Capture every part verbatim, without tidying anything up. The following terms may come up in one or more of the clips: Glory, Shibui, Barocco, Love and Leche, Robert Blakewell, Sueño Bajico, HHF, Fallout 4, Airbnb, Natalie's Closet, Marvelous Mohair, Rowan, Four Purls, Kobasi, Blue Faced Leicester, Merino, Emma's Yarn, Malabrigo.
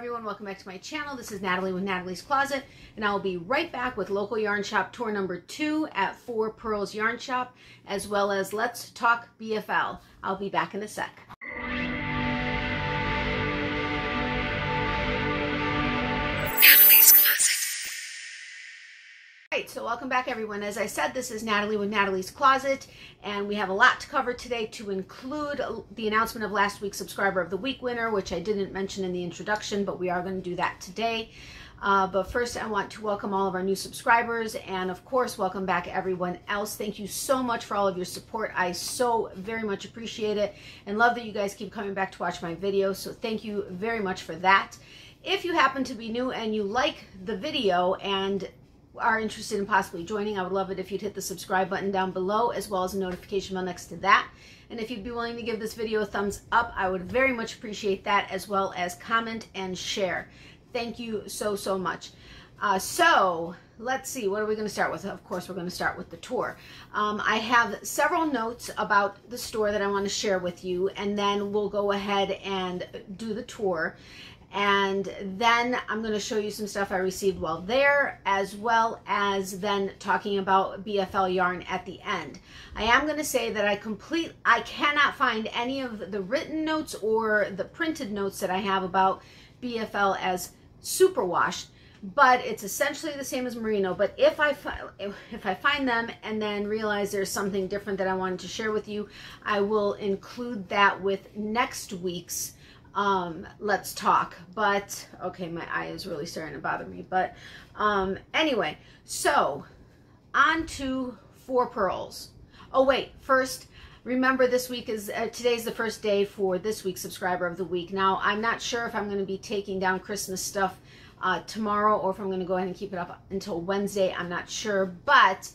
Everyone, welcome back to my channel. This is Natalie with Natalie's Closet, and I'll be right back with local yarn shop tour number two at Four Purls Yarn Shop, as well as Let's Talk B F L. I'll be back in a sec. Natalie's Closet. All right, so welcome back, everyone. As I said, this is Natalie with Natalie's Closet, and we have a lot to cover today, to include the announcement of last week's Subscriber of the Week winner, which I didn't mention in the introduction, but we are going to do that today. Uh, but first, I want to welcome all of our new subscribers, and of course, welcome back everyone else. Thank you so much for all of your support. I so very much appreciate it and love that you guys keep coming back to watch my videos, so thank you very much for that. If you happen to be new and you like the video and are interested in possibly joining, I would love it if you'd hit the subscribe button down below, as well as a notification bell next to that. And if you'd be willing to give this video a thumbs up, I would very much appreciate that, as well as comment and share. Thank you so, so much. Uh, so let's see, what are we going to start with? Of course, we're going to start with the tour. Um, I have several notes about the store that I want to share with you, and then we'll go ahead and do the tour. And then I'm going to show you some stuff I received while there, as well as then talking about B F L yarn at the end. I am going to say that I complete, I cannot find any of the written notes or the printed notes that I have about B F L as superwash, but it's essentially the same as merino. But if I, if I find them and then realize there's something different that I wanted to share with you, I will include that with next week's um Let's Talk. But okay, my eye is really starting to bother me, but um anyway, so on to Four Purls. Oh wait, first, remember this week is uh, today's the first day for this week's Subscriber of the Week. Now I'm not sure if I'm going to be taking down Christmas stuff uh tomorrow, or if I'm going to go ahead and keep it up until Wednesday. I'm not sure, but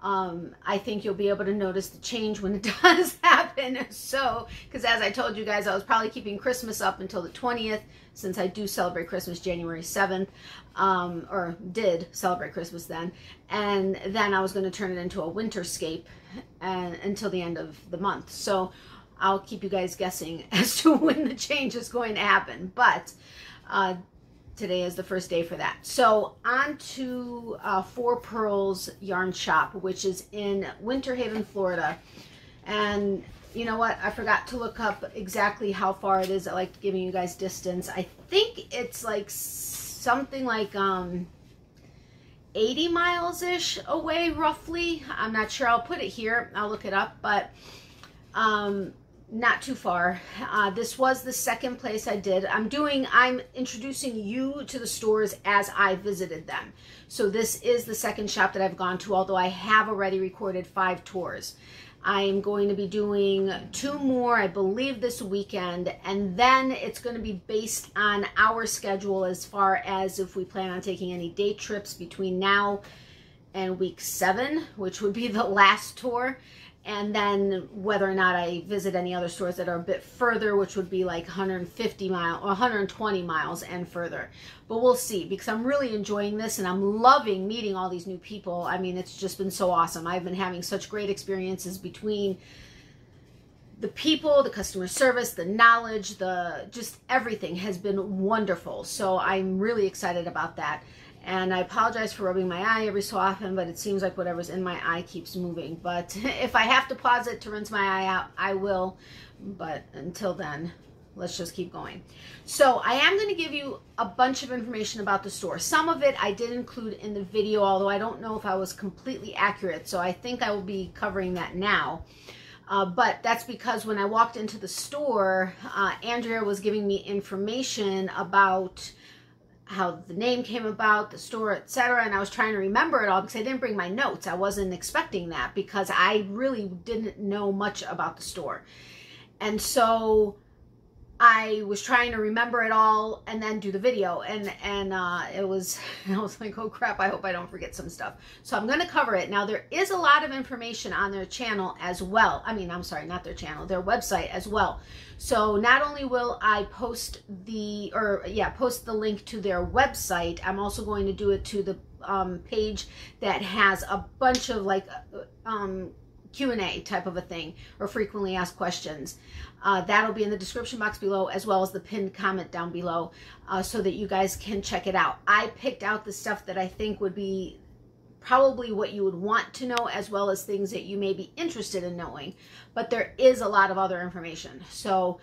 Um, I think you'll be able to notice the change when it does happen. So, because as I told you guys, I was probably keeping Christmas up until the twentieth, since I do celebrate Christmas January seventh, um, or did celebrate Christmas then. And then I was going to turn it into a winterscape and, until the end of the month. So I'll keep you guys guessing as to when the change is going to happen. But uh, today is the first day for that. So on to uh, Four Purls Yarn Shop, which is in Winter Haven, Florida. And you know what? I forgot to look up exactly how far it is. I like giving you guys distance. I think it's like something like um, eighty miles-ish away, roughly. I'm not sure. I'll put it here. I'll look it up. But um, not too far. Uh, this was the second place I did. I'm doing, I'm introducing you to the stores as I visited them. So this is the second shop that I've gone to, although I have already recorded five tours. I am going to be doing two more, I believe, this weekend, and then it's going to be based on our schedule as far as if we plan on taking any day trips between now and week seven, which would be the last tour. And then whether or not I visit any other stores that are a bit further, which would be like one hundred fifty miles or one hundred twenty miles and further. But we'll see, because I'm really enjoying this and I'm loving meeting all these new people. I mean, it's just been so awesome. I've been having such great experiences between the people, the customer service, the knowledge, the just everything has been wonderful. So I'm really excited about that. And I apologize for rubbing my eye every so often, but it seems like whatever's in my eye keeps moving. But if I have to pause it to rinse my eye out, I will. But until then, let's just keep going. So I am going to give you a bunch of information about the store. Some of it I did include in the video, although I don't know if I was completely accurate. So I think I will be covering that now. Uh, but that's because when I walked into the store, uh, Andrea was giving me information about how the name came about, the store, et cetera. And I was trying to remember it all because I didn't bring my notes. I wasn't expecting that because I really didn't know much about the store. And so I was trying to remember it all and then do the video. And, and uh, it was, I was like, oh crap, I hope I don't forget some stuff. So I'm going to cover it. Now there is a lot of information on their channel as well. I mean, I'm sorry, not their channel, their website as well. So not only will I post the, or yeah, post the link to their website, I'm also going to do it to the um, page that has a bunch of like um, Q and A type of a thing, or frequently asked questions. Uh, that'll be in the description box below, as well as the pinned comment down below, uh, so that you guys can check it out. I picked out the stuff that I think would be probably what you would want to know, as well as things that you may be interested in knowing, but there is a lot of other information. So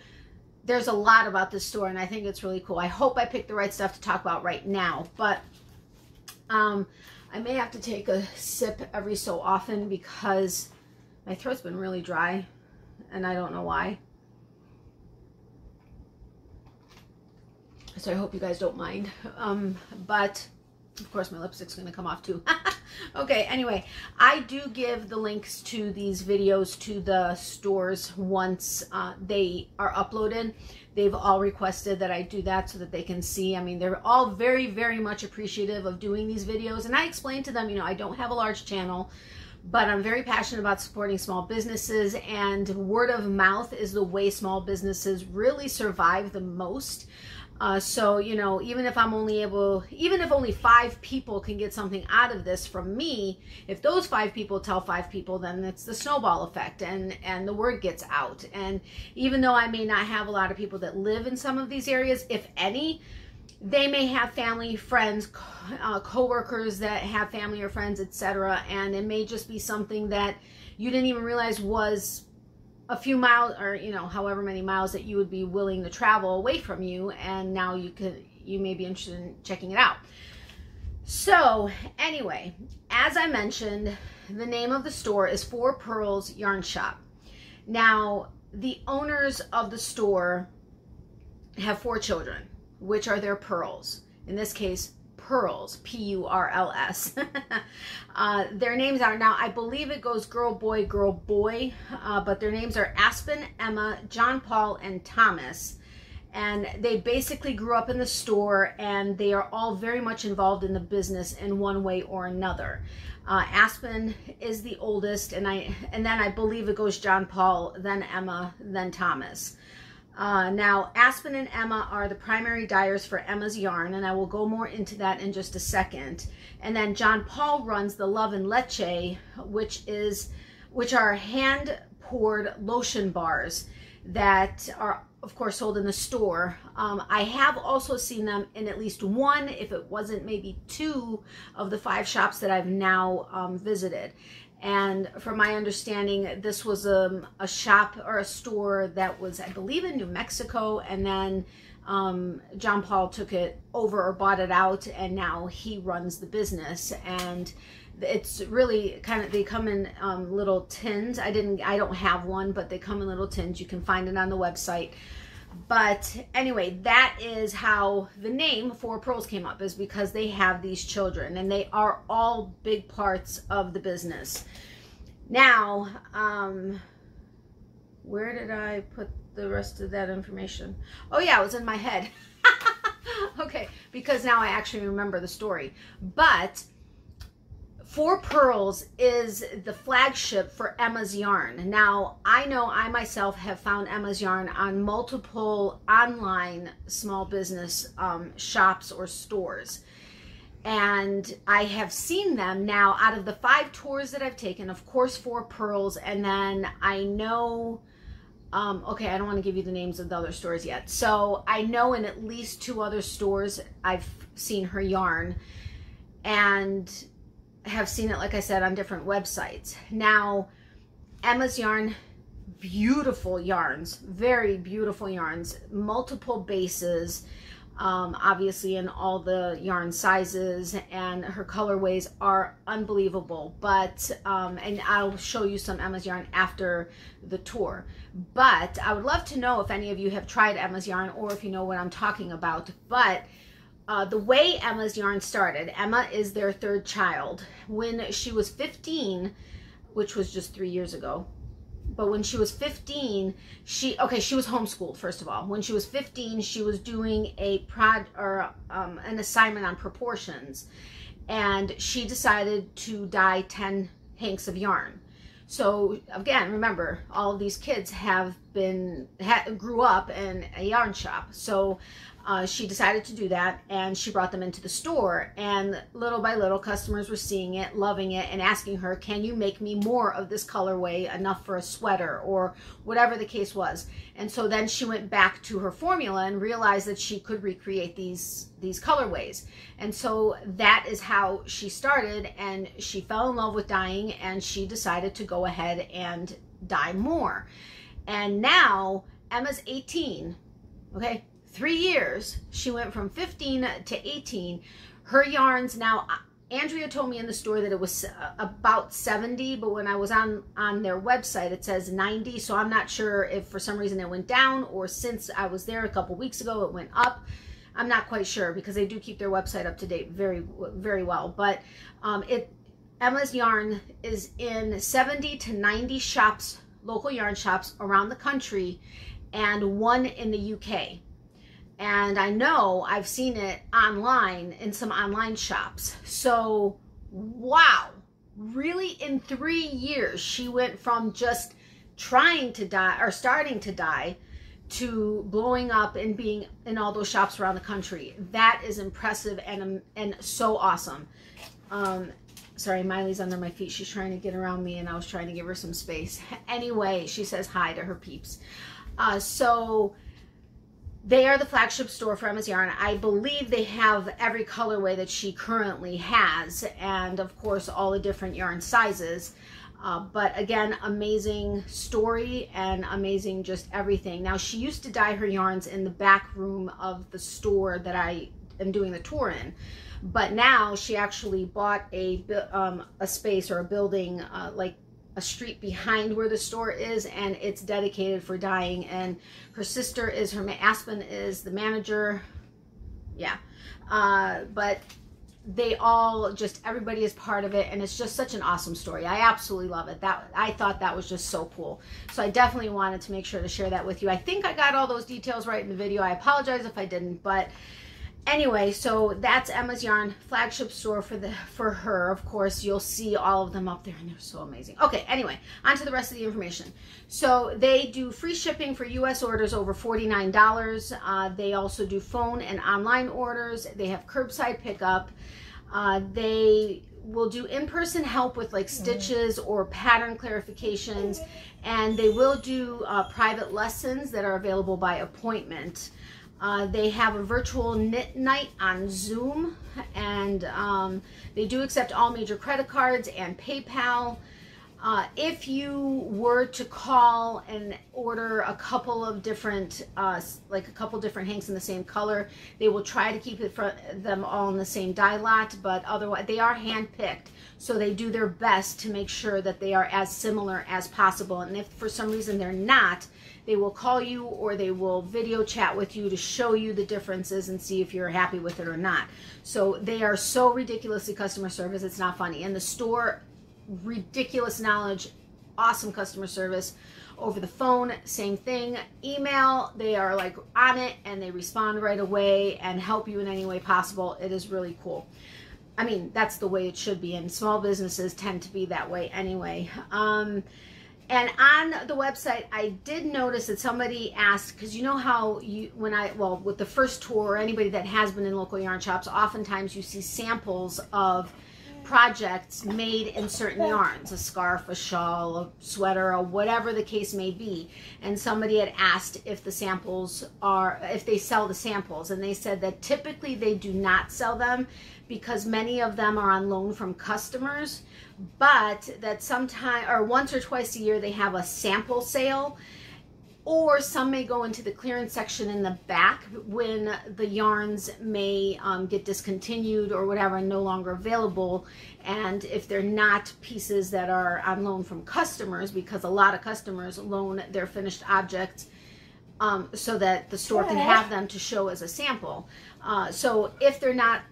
there's a lot about this store, and I think it's really cool. I hope I picked the right stuff to talk about right now, but um, I may have to take a sip every so often because my throat's been really dry, and I don't know why. So I hope you guys don't mind. Um, but, of course, my lipstick's going to come off too. Okay, anyway, I do give the links to these videos to the stores once uh, they are uploaded. They've all requested that I do that so that they can see. I mean, they're all very, very much appreciative of doing these videos. And I explained to them, you know, I don't have a large channel, but I'm very passionate about supporting small businesses, and word of mouth is the way small businesses really survive the most. Uh, so, you know, even if I'm only able, even if only five people can get something out of this from me, if those five people tell five people, then it's the snowball effect, and, and the word gets out. And even though I may not have a lot of people that live in some of these areas, if any, they may have family, friends, uh, co-workers that have family or friends, et cetera. And it may just be something that you didn't even realize was a few miles, or, you know, however many miles that you would be willing to travel away from you. And now you could, you may be interested in checking it out. So anyway, as I mentioned, the name of the store is Four Purls Yarn Shop. Now, the owners of the store have four children, which are their pearls. In this case, Purls, P U R L S. uh, their names are, now I believe it goes girl, boy, girl, boy, uh, but their names are Aspen, Emma, John Paul, and Thomas. And they basically grew up in the store, and they are all very much involved in the business in one way or another. Uh, Aspen is the oldest, and, I, and then I believe it goes John Paul, then Emma, then Thomas. Uh, now, Aspen and Emma are the primary dyers for Emma's Yarn, and I will go more into that in just a second. And then John Paul runs the Love and Leche, which is, which are hand-poured lotion bars that are, of course, sold in the store. Um, I have also seen them in at least one, if it wasn't maybe two, of the five shops that I've now um, visited. And from my understanding, this was um, a shop or a store that was, I believe, in New Mexico. And then um, John Paul took it over, or bought it out, and now he runs the business. And it's really kind of, they come in um, little tins. I didn't, I don't have one, but they come in little tins. You can find it on the website. But anyway, that is how the name Four Purls came up, is because they have these children, and they are all big parts of the business. Now, um, where did I put the rest of that information? Oh yeah, it was in my head. Okay, because now I actually remember the story. But Four Purls is the flagship for Emma's Yarn. Now, I know I myself have found Emma's Yarn on multiple online small business um, shops or stores. And I have seen them now out of the five tours that I've taken, of course, Four Purls. And then I know, um, okay, I don't want to give you the names of the other stores yet. So I know in at least two other stores I've seen her yarn, and have seen it, like I said, on different websites. Now, Emma's Yarn, beautiful yarns, very beautiful yarns, multiple bases, um, obviously in all the yarn sizes, and her colorways are unbelievable. But, um, and I'll show you some Emma's Yarn after the tour. But I would love to know if any of you have tried Emma's Yarn, or if you know what I'm talking about. But Uh, the way Emma's Yarn started, Emma is their third child. When she was fifteen, which was just three years ago, but when she was fifteen, she, okay, she was homeschooled, first of all. When she was fifteen, she was doing a prod, or um, an assignment on proportions, and she decided to dye ten hanks of yarn. So again, remember, all of these kids have been, ha, grew up in a yarn shop. So Uh, she decided to do that, and she brought them into the store, and little by little customers were seeing it, loving it, and asking her, can you make me more of this colorway, enough for a sweater or whatever the case was. And so then she went back to her formula and realized that she could recreate these these colorways. And so that is how she started, and she fell in love with dyeing, and she decided to go ahead and dye more. And now Emma's eighteen, okay? Three years, she went from fifteen to eighteen. Her yarns now, Andrea told me in the store that it was about seventy, but when I was on on their website it says ninety, so I'm not sure if for some reason it went down, or since I was there a couple weeks ago it went up. I'm not quite sure, because they do keep their website up to date very very well. But um it Emma's Yarn is in seventy to ninety shops, local yarn shops around the country, and one in the U K. And I know I've seen it online in some online shops. So, wow, really in three years, she went from just trying to dye or starting to dye to blowing up and being in all those shops around the country. That is impressive and, and so awesome. Um, sorry, Miley's under my feet. She's trying to get around me and I was trying to give her some space. Anyway, she says hi to her peeps. Uh, so... They are the flagship store for Emma's Yarn. I believe they have every colorway that she currently has, and of course all the different yarn sizes. Uh, but again, amazing story and amazing just everything. Now, she used to dye her yarns in the back room of the store that I am doing the tour in, but now she actually bought a um, a space or a building, uh, like a street behind where the store is, and it's dedicated for dyeing. And her sister is her, Aspen is the manager. Yeah, uh, but they all just, everybody is part of it, and it's just such an awesome story. I absolutely love it. That I thought that was just so cool. So I definitely wanted to make sure to share that with you. I think I got all those details right in the video. I apologize if I didn't, but anyway, so that's Emma's Yarn, flagship store for the for her. Of course, you'll see all of them up there, and they're so amazing. Okay, anyway, on to the rest of the information. So they do free shipping for U S orders over forty-nine dollars. Uh, they also do phone and online orders. They have curbside pickup. Uh, they will do in-person help with like stitches or pattern clarifications, and they will do uh, private lessons that are available by appointment. Uh, they have a virtual knit night on Zoom, and um, they do accept all major credit cards and PayPal. Uh, if you were to call and order a couple of different, uh, like a couple different hanks in the same color, they will try to keep it for them all in the same dye lot, but otherwise they are hand-picked. So they do their best to make sure that they are as similar as possible. And if for some reason they're not, they will call you or they will video chat with you to show you the differences and see if you're happy with it or not. So they are so ridiculously customer service, it's not funny. And the store, ridiculous knowledge, awesome customer service. Over the phone, same thing. Email, they are like on it and they respond right away and help you in any way possible. It is really cool. I mean, that's the way it should be, and small businesses tend to be that way anyway. Um, And on the website, I did notice that somebody asked, because you know how you, when I, well, with the first tour, anybody that has been in local yarn shops, oftentimes you see samples of projects made in certain yarns, a scarf, a shawl, a sweater, or whatever the case may be. And somebody had asked if the samples are, if they sell the samples. And they said that typically they do not sell them because many of them are on loan from customers, but that sometime or once or twice a year they have a sample sale, or some may go into the clearance section in the back when the yarns may um, get discontinued or whatever and no longer available. And if they're not pieces that are on loan from customers, because a lot of customers loan their finished objects um, so that the store can have them to show as a sample. Uh, so if they're not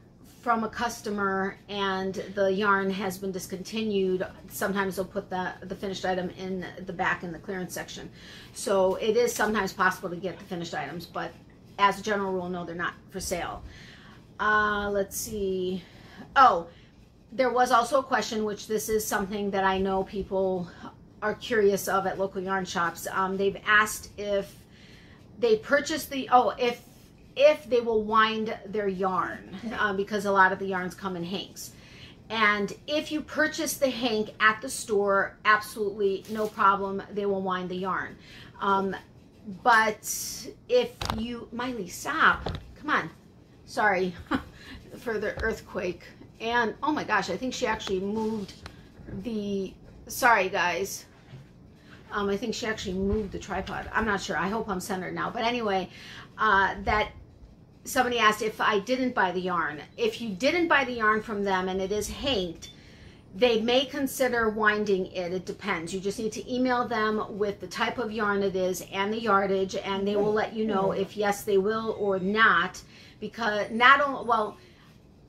from a customer and the yarn has been discontinued, sometimes they'll put the, the finished item in the back in the clearance section. So it is sometimes possible to get the finished items, but as a general rule, no, they're not for sale. Uh, let's see. Oh, there was also a question, which this is something that I know people are curious of at local yarn shops. Um, they've asked if they purchased the, oh, if if they will wind their yarn, uh, because a lot of the yarns come in hanks. And if you purchase the hank at the store, absolutely no problem, they will wind the yarn. Um, but if you, Miley, stop, come on, sorry for the earthquake. And oh my gosh, I think she actually moved the, sorry guys. Um, I think she actually moved the tripod. I'm not sure. I hope I'm centered now. But anyway, uh, that somebody asked if I didn't buy the yarn. If you didn't buy the yarn from them and it is hanked, they may consider winding it. It depends. You just need to email them with the type of yarn it is and the yardage, and they will let you know if yes, they will or not. Because not only, well,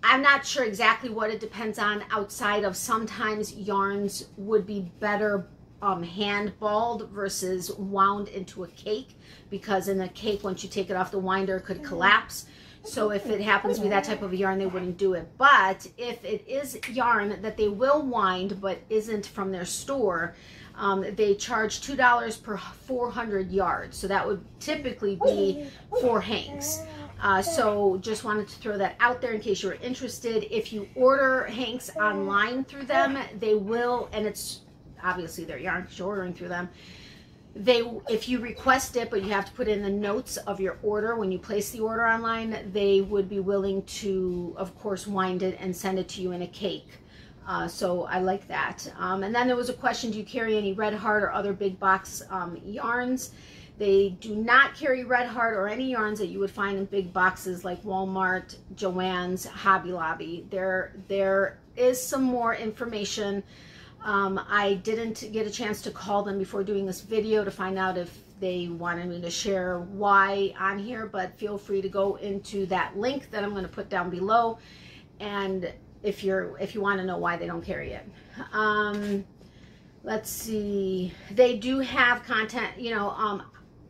I'm not sure exactly what it depends on outside of sometimes yarns would be better Um, hand balled versus wound into a cake, because in a cake, once you take it off the winder, it could collapse. So if it happens to be that type of yarn, they wouldn't do it. But if it is yarn that they will wind but isn't from their store, um, they charge two dollars per four hundred yards. So that would typically be four hanks. Uh, so just wanted to throw that out there in case you were interested. If you order hanks online through them, they will, and it's obviously their yarn because you're ordering through them. They, if you request it, but you have to put in the notes of your order when you place the order online, they would be willing to, of course, wind it and send it to you in a cake. Uh, so I like that. Um, and then there was a question, do you carry any Red Heart or other big box um, yarns? They do not carry Red Heart or any yarns that you would find in big boxes like Walmart, Joann's, Hobby Lobby. There, there is some more information. Um, I didn't get a chance to call them before doing this video to find out if they wanted me to share why on here, but feel free to go into that link that I'm going to put down below, and if you're if you want to know why they don't carry it. Um, let's see, they do have content, you know, um,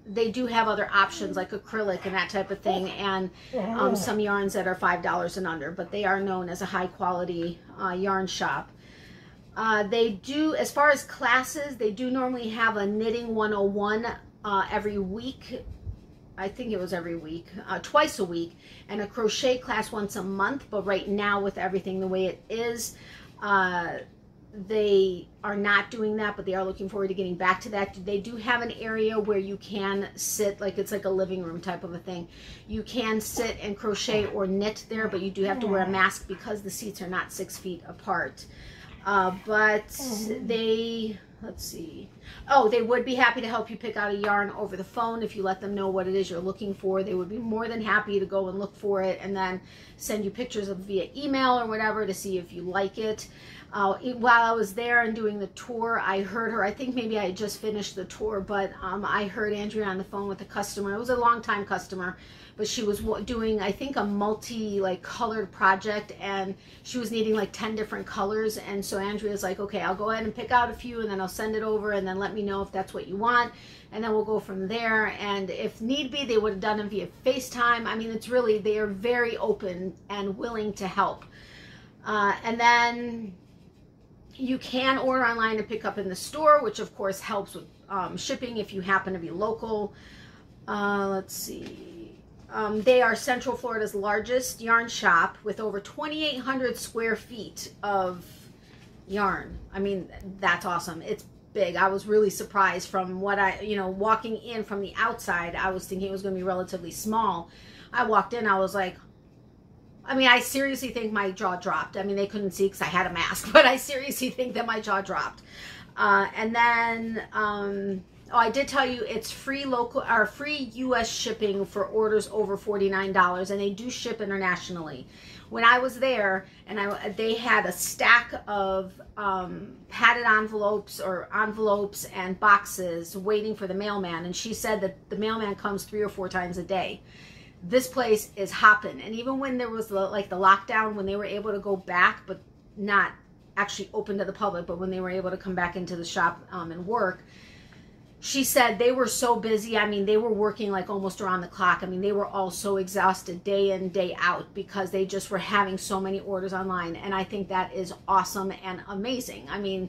they do have other options like acrylic and that type of thing, and um, some yarns that are five dollars and under, but they are known as a high quality uh, yarn shop. Uh, they do, as far as classes, they do normally have a knitting one oh one uh, every week. I think it was every week, uh, twice a week, and a crochet class once a month. But right now, with everything the way it is, uh, they are not doing that, but they are looking forward to getting back to that. They do have an area where you can sit, like it's like a living room type of a thing. You can sit and crochet or knit there, but you do have to wear a mask because the seats are not six feet apart. Uh, but they, let's see, oh, they would be happy to help you pick out a yarn over the phone. If you let them know what it is you're looking for, they would be more than happy to go and look for it and then send you pictures of via email or whatever to see if you like it. Uh, while I was there and doing the tour, I heard her, I think maybe I had just finished the tour, but um, I heard Andrea on the phone with a customer. It was a long-time customer, but she was doing, I think, a multi, like, colored project, and she was needing, like, ten different colors, and so Andrea's like, okay, I'll go ahead and pick out a few, and then I'll send it over, and then let me know if that's what you want, and then we'll go from there, and if need be, they would have done it via FaceTime. I mean, it's really, they are very open and willing to help. Uh, and then you can order online and pick up in the store, which, of course, helps with um, shipping if you happen to be local. Uh, let's see. Um, they are Central Florida's largest yarn shop with over twenty-eight hundred square feet of yarn. I mean, that's awesome. It's big. I was really surprised from what I, you know, walking in from the outside, I was thinking it was going to be relatively small. I walked in, I was like, I mean, I seriously think my jaw dropped. I mean, they couldn't see because I had a mask, but I seriously think that my jaw dropped. Uh, and then, um... oh, I did tell you it's free local or free U S shipping for orders over forty-nine dollars, and they do ship internationally. When I was there, and I they had a stack of um, padded envelopes or envelopes and boxes waiting for the mailman, and she said that the mailman comes three or four times a day. This place is hopping, and even when there was the, like the lockdown, when they were able to go back, but not actually open to the public, but when they were able to come back into the shop um, and work. She said they were so busy. I mean, they were working like almost around the clock. I mean, they were all so exhausted day in, day out because they just were having so many orders online. And I think that is awesome and amazing. I mean,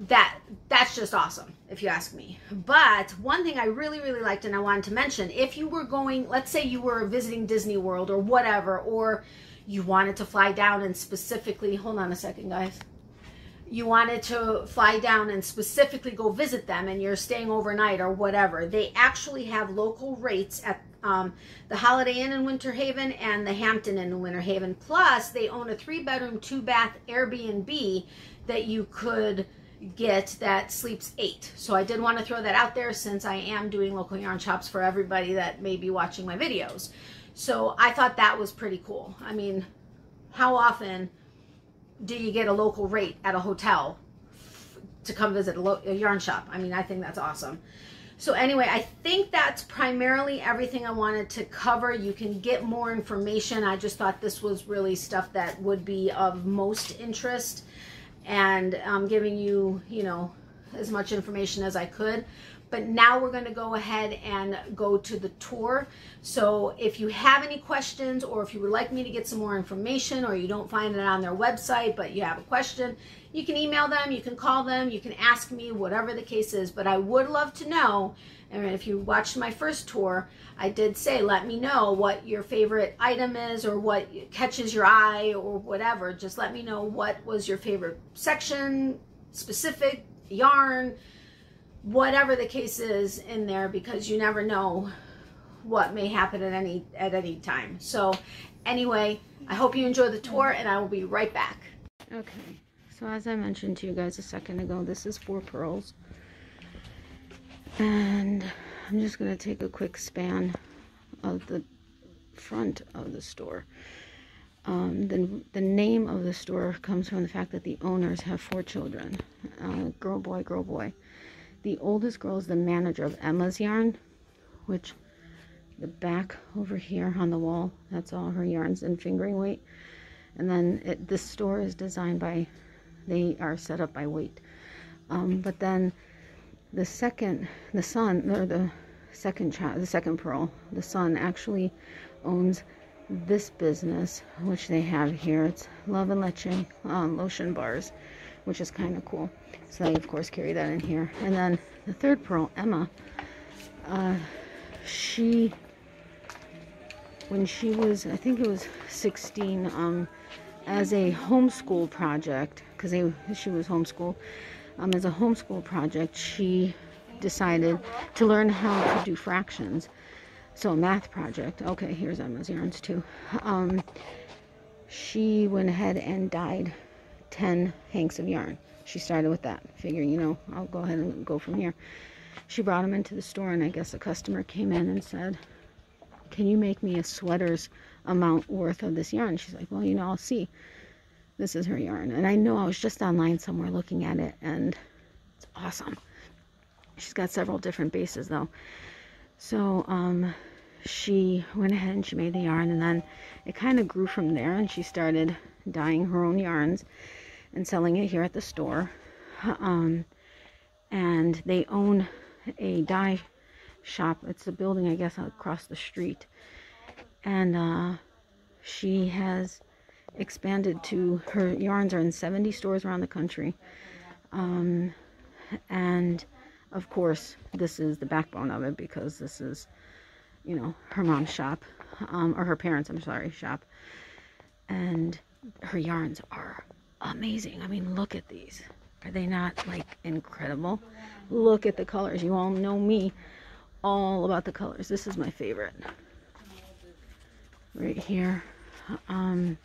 that that's just awesome, if you ask me. But one thing I really, really liked and I wanted to mention, if you were going, let's say you were visiting Disney World or whatever, or you wanted to fly down and specifically, hold on a second, guys. You wanted to fly down and specifically go visit them and you're staying overnight or whatever. They actually have local rates at um, the Holiday Inn in Winter Haven and the Hampton Inn in Winter Haven. Plus, they own a three-bedroom, two-bath Airbnb that you could get that sleeps eight. So I did want to throw that out there since I am doing local yarn shops for everybody that may be watching my videos. So I thought that was pretty cool. I mean, how often do you get a local rate at a hotel to come visit a, lo a yarn shop? I mean, I think that's awesome. So anyway, I think that's primarily everything I wanted to cover. You can get more information. I just thought this was really stuff that would be of most interest, and I'm giving you, you know, as much information as I could. But now we're going to go ahead and go to the tour. So if you have any questions, or if you would like me to get some more information, or you don't find it on their website but you have a question, you can email them, you can call them, you can ask me, whatever the case is. But I would love to know, and if you watched my first tour, I did say let me know what your favorite item is or what catches your eye or whatever. Just let me know what was your favorite section, specific yarn, whatever the case is in there, because you never know what may happen at any at any time. So anyway, I hope you enjoy the tour and I will be right back. Okay, so as I mentioned to you guys a second ago, this is Four Purls, and I'm just going to take a quick span of the front of the store. Um, the, the name of the store comes from the fact that the owners have four children, uh, girl, boy, girl, boy. The oldest girl is the manager of Emma's Yarn, which the back over here on the wall, that's all her yarns in fingering weight. And then it, this store is designed by, they are set up by weight. Um, but then the second, the son, or the second child, the second Pearl, the son actually owns this business, which they have here. It's Love and Leche um, lotion bars, which is kind of cool. So they, of course, carry that in here. And then the third Pearl, Emma, uh, she, when she was, I think it was sixteen, um, as a homeschool project, because she was homeschooled, um, as a homeschool project, she decided to learn how to do fractions. So a math project. Okay, here's Emma's Yarns too. Um, she went ahead and dyed ten hanks of yarn. She started with that, figuring, you know, I'll go ahead and go from here. She brought them into the store, and I guess a customer came in and said, can you make me a sweater's amount worth of this yarn? She's like, well, you know, I'll see. This is her yarn. And I know I was just online somewhere looking at it, and it's awesome. She's got several different bases, though. So um, she went ahead and she made the yarn, and then it kind of grew from there, and she started dyeing her own yarns and selling it here at the store. Um, and they own a dye shop. It's a building, I guess, across the street. And uh, she has expanded to, her yarns are in seventy stores around the country. Um, and of course, this is the backbone of it, because this is, you know, her mom's shop, um, or her parents, I'm sorry, shop. And her yarns are amazing. I mean, look at these. Are they not, like, incredible? Look at the colors. You all know me all about the colors. This is my favorite right here. um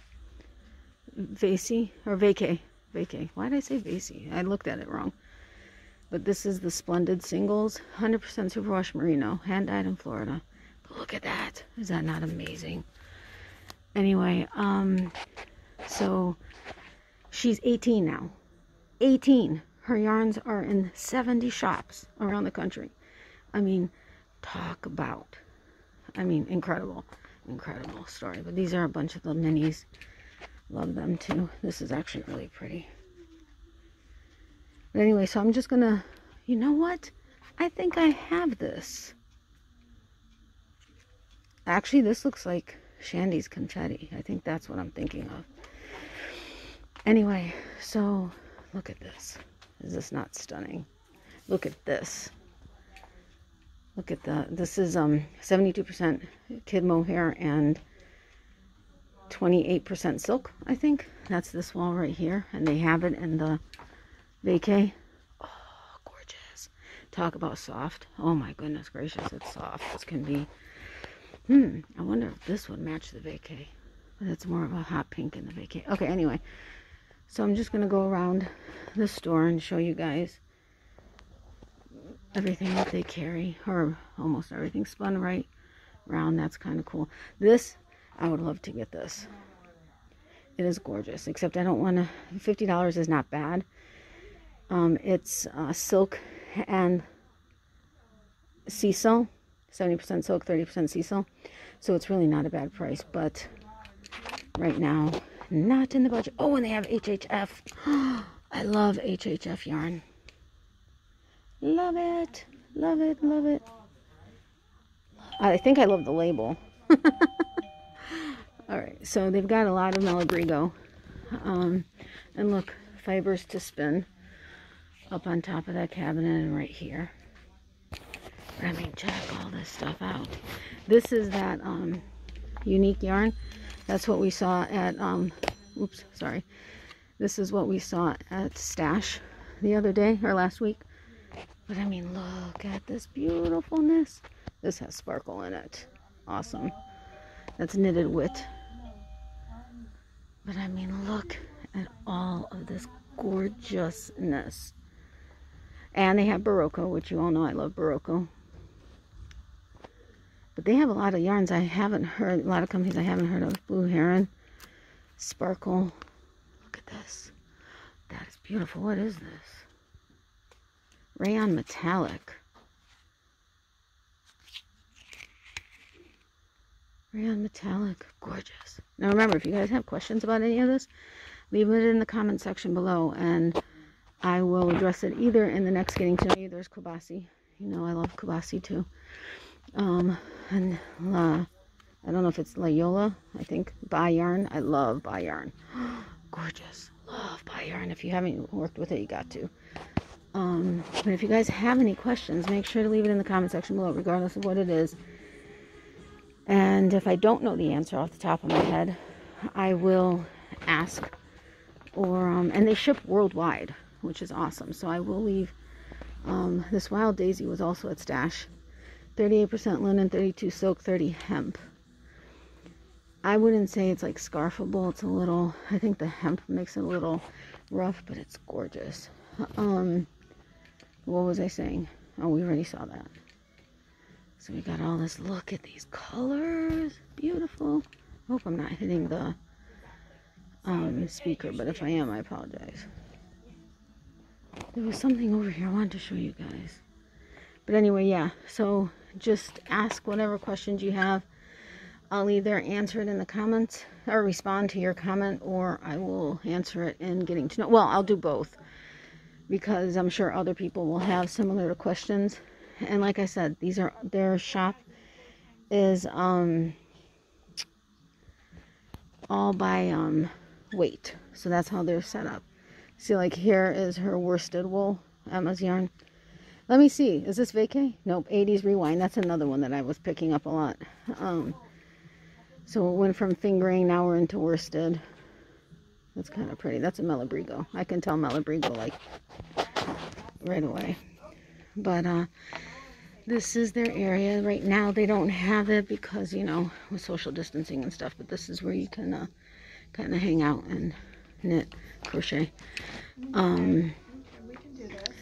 Vasey or Vacay Vacay. Why did I say Vasey? I looked at it wrong. But this is the Splendid Singles, one hundred percent superwash merino, hand dyed in Florida. But look at that. Is that not amazing? Anyway, um so she's eighteen now. eighteen. Her yarns are in seventy shops around the country. I mean, talk about, I mean, incredible, incredible story. But these are a bunch of the minis. Love them too. This is actually really pretty. But anyway, so I'm just gonna, you know what? I think I have this. Actually, this looks like Shandy's confetti. I think that's what I'm thinking of. Anyway, so look at this. Is this not stunning? Look at this. Look at that. This is um seventy-two percent kid mohair and twenty-eight percent silk, I think. That's this wall right here, and they have it in the vacay. Oh, gorgeous. Talk about soft. Oh my goodness gracious, it's soft as can be. Hmm, I wonder if this would match the vacay. It's more of a hot pink in the vacay. Okay, anyway. So I'm just going to go around the store and show you guys everything that they carry, or almost everything spun right round. That's kind of cool. This, I would love to get this. It is gorgeous, except I don't want to, fifty dollars is not bad. Um, it's uh, silk and sisal, seventy percent silk, thirty percent sisal. So it's really not a bad price, but right now, not in the budget. Oh, and they have H H F. I love H H F yarn. Love it. Love it. Love it. I think I love the label. All right. So they've got a lot of Malabrigo. Um, and look, fibers to spin up on top of that cabinet and right here. I mean, check all this stuff out. This is that um, unique yarn. That's what we saw at, um, oops, sorry. This is what we saw at Stash the other day, or last week. But I mean, look at this beautifulness. This has sparkle in it. Awesome. That's knitted wit. But I mean, look at all of this gorgeousness. And they have Barocco, which you all know I love Barocco. But they have a lot of yarns I haven't heard, a lot of companies I haven't heard of. Blue Heron, Sparkle. Look at this. That is beautiful. What is this? Rayon Metallic. Rayon Metallic. Gorgeous. Now remember, if you guys have questions about any of this, leave it in the comment section below, and I will address it either in the next Getting to Know You. There's Kobasi. You know I love Kobasi too. Um, and La, I don't know if it's Layola, I think, By Yarn. I love By Yarn. Gorgeous. Love By Yarn. If you haven't worked with it, you got to. Um, but if you guys have any questions, make sure to leave it in the comment section below, regardless of what it is. And if I don't know the answer off the top of my head, I will ask. Or, um, and they ship worldwide, which is awesome. So I will leave, um, this Wild Daisy was also at Stash. thirty-eight percent linen, thirty-two silk, thirty hemp. I wouldn't say it's like scarfable. It's a little, I think the hemp makes it a little rough, but it's gorgeous. Um, what was I saying? Oh, we already saw that. So we got all this. Look at these colors. Beautiful. I hope I'm not hitting the um, speaker, but if I am, I apologize. There was something over here I wanted to show you guys. But anyway, yeah, so just ask whatever questions you have. I'll either answer it in the comments or respond to your comment, or I will answer it in Getting to Know. Well, I'll do both, because I'm sure other people will have similar questions. And like I said, these are, their shop is um, all by um, weight. So that's how they're set up. See, like here is her worsted wool, Emma's Yarn. Let me see. Is this vacay? Nope. eighties Rewind. That's another one that I was picking up a lot. Um, so it went from fingering. Now we're into worsted. That's kind of pretty. That's a Malabrigo. I can tell Malabrigo like right away. But uh, this is their area. Right now they don't have it because, you know, with social distancing and stuff. But this is where you can uh, kind of hang out and knit, crochet. Um...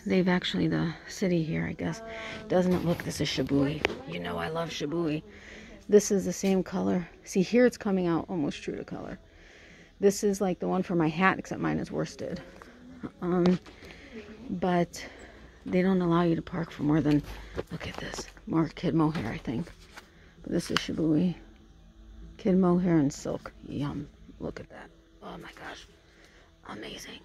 They've actually, the city here, I guess, doesn't it look, this is Shibui. You know I love Shibui. This is the same color. See, here it's coming out almost true to color. This is like the one for my hat, except mine is worsted. Um, but they don't allow you to park for more than, look at this, more kid mohair, I think. But this is Shibui. Kid mohair and silk. Yum. Look at that. Oh my gosh. Amazing.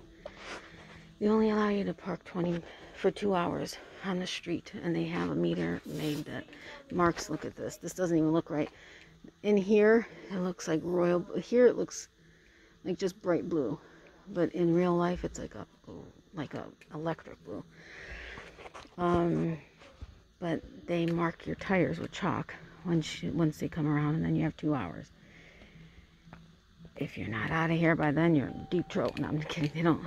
They only allow you to park twenty for two hours on the street, and they have a meter made that marks. Look at this. This doesn't even look right. In here, it looks like royal. Here it looks like just bright blue, but in real life, it's like a like a electric blue. Um, but they mark your tires with chalk once, you, once they come around, and then you have two hours. If you're not out of here by then, you're in deep trouble. No, I'm kidding. They don't.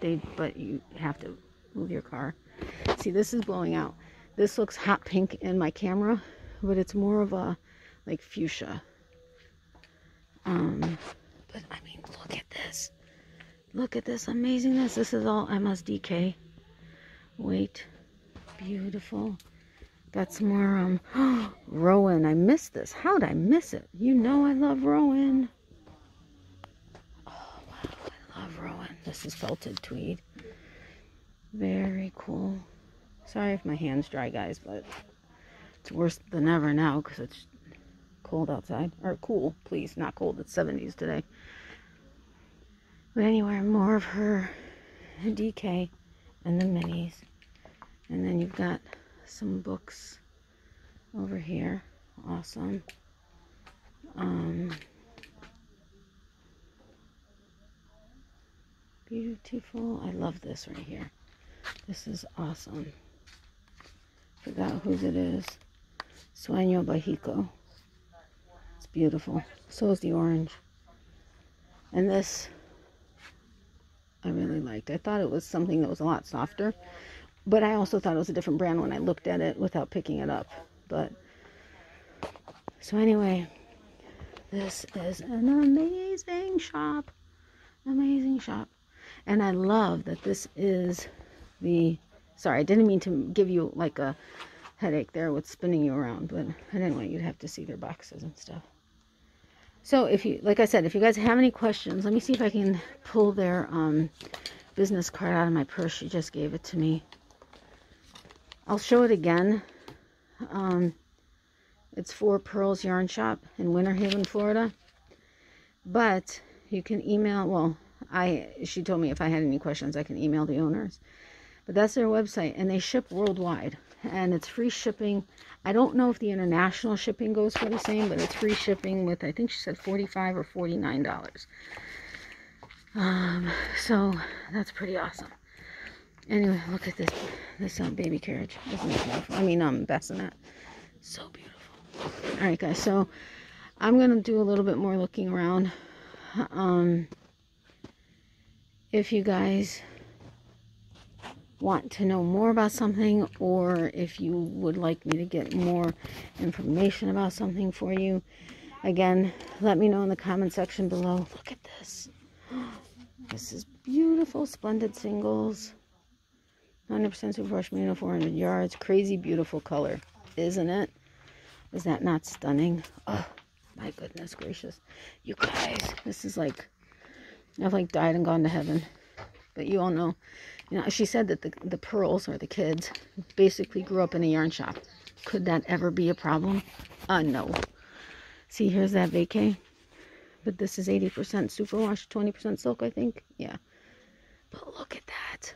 They, but you have to move your car. See, this is blowing out. This looks hot pink in my camera, but it's more of a like fuchsia. Um, but I mean, look at this. Look at this amazingness. This is all M S D K. Wait, beautiful. That's more um oh, Rowan. I missed this. How'd I miss it? You know I love Rowan. Oh wow, I love Rowan. This is felted tweed. Very cool. Sorry if my hand's dry, guys, but it's worse than ever now because it's cold outside. Or cool, please, not cold. It's seventies today. But anyway, more of her D K and the minis. And then you've got some books over here. Awesome. Um, beautiful. I love this right here. This is awesome. Forgot whose it is. Sueño Bajico. It's beautiful. So is the orange. And this I really liked. I thought it was something that was a lot softer, but I also thought it was a different brand when I looked at it without picking it up. But so anyway, this is an amazing shop. Amazing shop. And I love that this is the, sorry, I didn't mean to give you like a headache there with spinning you around, but I didn't want you to have to see their boxes and stuff. So if you, like I said, if you guys have any questions, let me see if I can pull their um, business card out of my purse. She just gave it to me. I'll show it again. Um, it's Four Purls Yarn Shop in Winter Haven, Florida. But you can email, well, I she told me if I had any questions, I can email the owners. But that's their website, and they ship worldwide. And it's free shipping. I don't know if the international shipping goes for the same, but it's free shipping with, I think she said forty-five or forty-nine dollars. Um, so that's pretty awesome. Anyway, look at this, this um, baby carriage. Isn't it beautiful? I mean, um, bassinet. So beautiful. All right, guys. So I'm gonna do a little bit more looking around. Um, if you guys want to know more about something, or if you would like me to get more information about something for you, again, let me know in the comment section below. Look at this. This is beautiful. Splendid singles, one hundred percent superwash merino, four hundred yards. Crazy beautiful color, isn't it? Is that not stunning? Oh my goodness gracious, you guys, this is like I've like died and gone to heaven. But you all know, you know, she said that the, the Purls, or the kids, basically grew up in a yarn shop. Could that ever be a problem? Uh, no. See, here's that vacay. But this is eighty percent superwash, twenty percent silk, I think. Yeah. But look at that.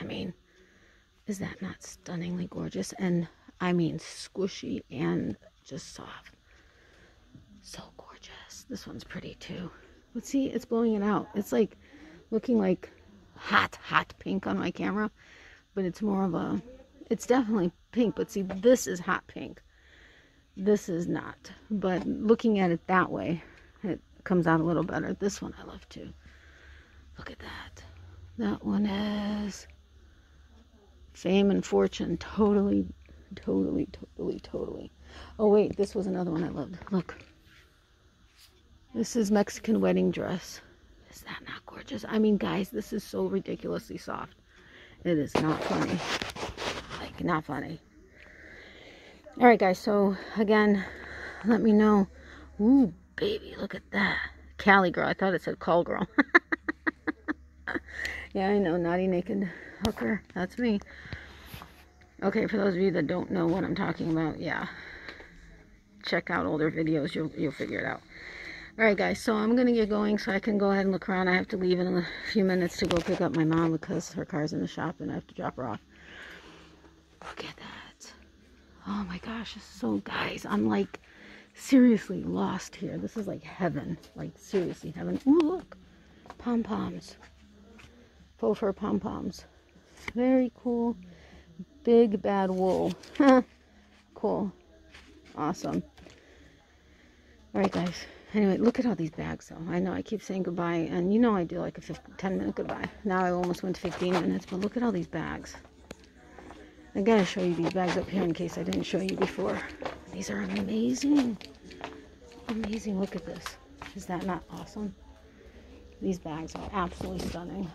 I mean, is that not stunningly gorgeous? And, I mean, squishy and just soft. So gorgeous. This one's pretty, too. But see, it's blowing it out. It's like looking like hot hot pink on my camera, but it's more of a, it's definitely pink, but see, this is hot pink, this is not. But looking at it that way, it comes out a little better. This one I love too. Look at that. That one is Fame and Fortune. Totally, totally, totally, totally. Oh wait, this was another one I loved. Look, this is Mexican Wedding Dress. Is that not gorgeous? I mean, guys, this is so ridiculously soft. It is not funny. Like, not funny. All right, guys. So, again, let me know. Ooh, baby, look at that. Cali girl. I thought it said call girl. Yeah, I know. Naughty naked hooker. That's me. Okay, for those of you that don't know what I'm talking about, yeah. Check out older videos. You'll, you'll figure it out. Alright guys, so I'm going to get going so I can go ahead and look around. I have to leave in a few minutes to go pick up my mom because her car's in the shop and I have to drop her off. Look at that. Oh my gosh, so guys, I'm like seriously lost here. This is like heaven. Like seriously heaven. Ooh, look. Pom-poms. pull for pom-poms. Very cool. Big bad wool. Cool. Awesome. All right, guys. Anyway, look at all these bags, though. I know I keep saying goodbye, and you know I do like a ten-minute goodbye. Now I almost went to fifteen minutes, but look at all these bags. I gotta show you these bags up here in case I didn't show you before. These are amazing. Amazing. Look at this. Is that not awesome? These bags are absolutely stunning.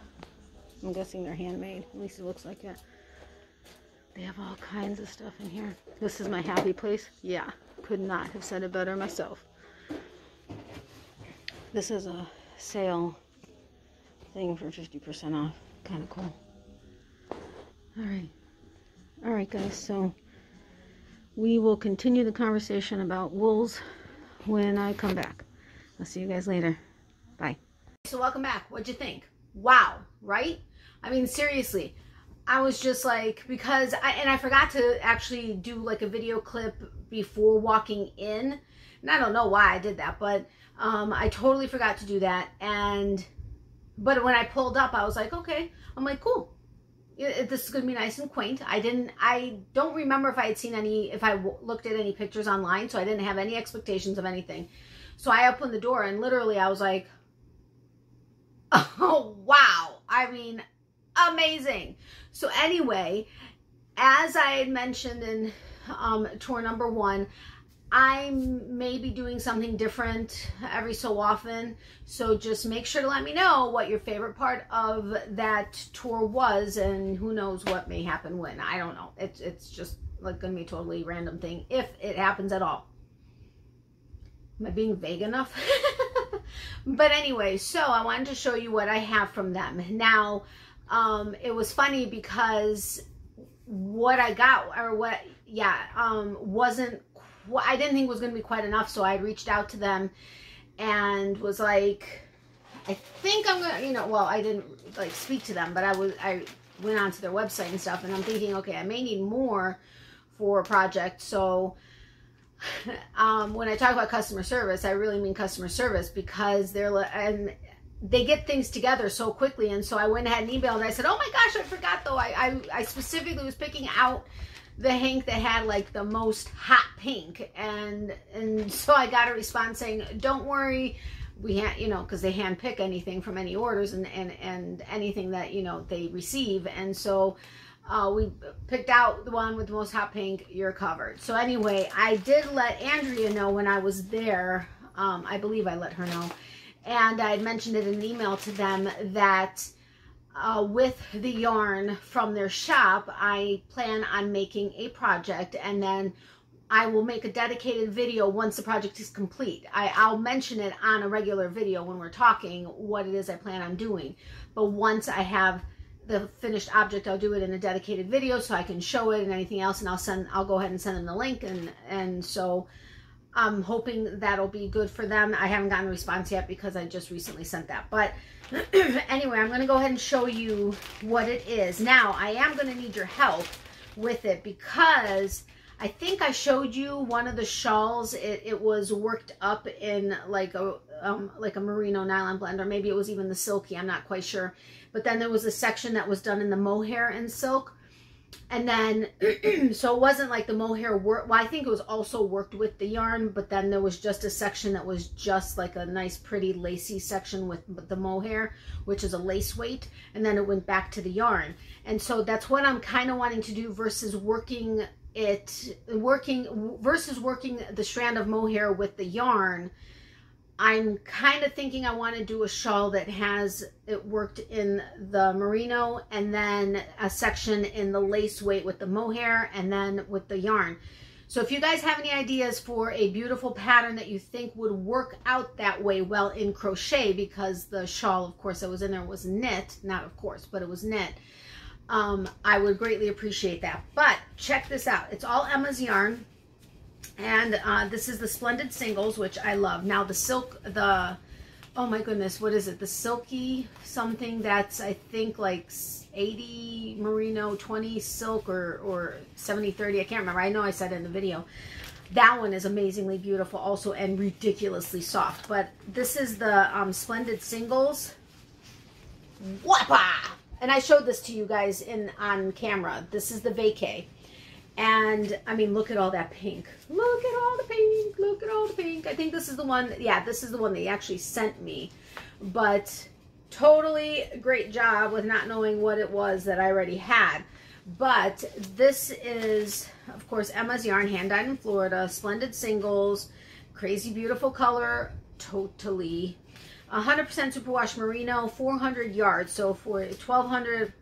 I'm guessing they're handmade. At least it looks like it. They have all kinds of stuff in here. This is my happy place. Yeah, could not have said it better myself. This is a sale thing for fifty percent off. Kind of cool. All right. All right, guys. So we will continue the conversation about wools when I come back. I'll see you guys later. Bye. So welcome back. What'd you think? Wow, right? I mean, seriously, I was just like, because I, and I forgot to actually do like a video clip before walking in, and I don't know why I did that, but um, I totally forgot to do that. And, but when I pulled up, I was like, okay, I'm like, cool. This is going to be nice and quaint. I didn't, I don't remember if I had seen any, if I w looked at any pictures online, so I didn't have any expectations of anything. So I opened the door and literally I was like, oh, wow. I mean, amazing. So anyway, as I had mentioned in um, tour number one, I may be doing something different every so often, so just make sure to let me know what your favorite part of that tour was, and who knows what may happen when. I don't know. It's, it's just like going to be a totally random thing, if it happens at all. Am I being vague enough? But anyway, so I wanted to show you what I have from them. Now, um, it was funny because what I got, or what, yeah, um, wasn't, what I didn't think was going to be quite enough, so I reached out to them and was like, I think I'm gonna, you know, well, I didn't like speak to them, but I was, I went onto their website and stuff, and I'm thinking, okay, I may need more for a project. So um, when I talk about customer service, I really mean customer service, because they're, and they get things together so quickly. And so I went ahead and emailed, and I said, oh my gosh, I forgot though. I, I, I specifically was picking out the hank that had like the most hot pink, and and so I got a response saying, don't worry, we ha you know, because they handpick anything from any orders and and and anything that, you know, they receive, and so uh, we picked out the one with the most hot pink. You're covered. So anyway, I did let Andrea know when I was there. Um, I believe I let her know, and I had mentioned it in an email to them that. Uh, with the yarn from their shop, I plan on making a project, and then I will make a dedicated video once the project is complete. I, I'll mention it on a regular video when we're talking what it is I plan on doing. But once I have the finished object, I'll do it in a dedicated video so I can show it and anything else, and I'll send, I'll go ahead and send them the link, and and so I'm hoping that'll be good for them. I haven't gotten a response yet because I just recently sent that. But anyway, I'm going to go ahead and show you what it is. Now, I am going to need your help with it, because I think I showed you one of the shawls. It, it was worked up in like a, um, like a merino nylon blend, or maybe it was even the silky. I'm not quite sure. But then there was a section that was done in the mohair and silk. And then, so it wasn't like the mohair work. Well, I think it was also worked with the yarn, but then there was just a section that was just like a nice, pretty lacy section with the mohair, which is a lace weight. And then it went back to the yarn. And so that's what I'm kind of wanting to do versus working it, working versus working the strand of mohair with the yarn. I'm kind of thinking I want to do a shawl that has it worked in the merino, and then a section in the lace weight with the mohair, and then with the yarn. So if you guys have any ideas for a beautiful pattern that you think would work out that way well in crochet, because the shawl, of course, that was in there was knit, not of course, but it was knit, um, I would greatly appreciate that. But check this out. It's all Emma's Yarn. And uh, this is the Splendid Singles, which I love. Now the silk, the, oh my goodness, what is it? The silky something that's, I think, like eighty merino, twenty silk, or, or seventy thirty. I can't remember. I know I said it in the video. That one is amazingly beautiful also, and ridiculously soft. But this is the um, Splendid Singles. Whoppa! and I showed this to you guys in on camera. This is the vacay. And I mean, look at all that pink. Look at all the pink. Look at all the pink. I think this is the one. Yeah, this is the one they actually sent me. But totally great job with not knowing what it was that I already had. But this is, of course, Emma's Yarn, hand dyed in Florida. Splendid singles. Crazy beautiful color. Totally. one hundred percent superwash merino. four hundred yards. So for twelve hundred.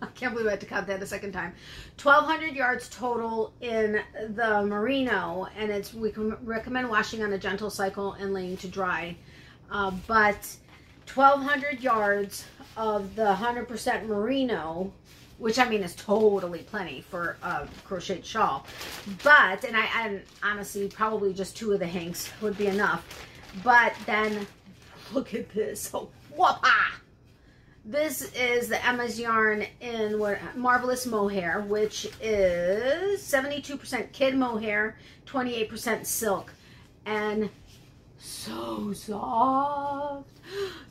I can't believe I had to count that a second time. twelve hundred yards total in the merino, and it's we can recommend washing on a gentle cycle and laying to dry. Uh, but twelve hundred yards of the one hundred percent merino, which I mean is totally plenty for a crocheted shawl. But and I and honestly probably just two of the hanks would be enough. But then look at this. Oh, whoop-ah! This is the Emma's Yarn in what, Marvelous Mohair, which is seventy-two percent kid mohair, twenty-eight percent silk, and so soft,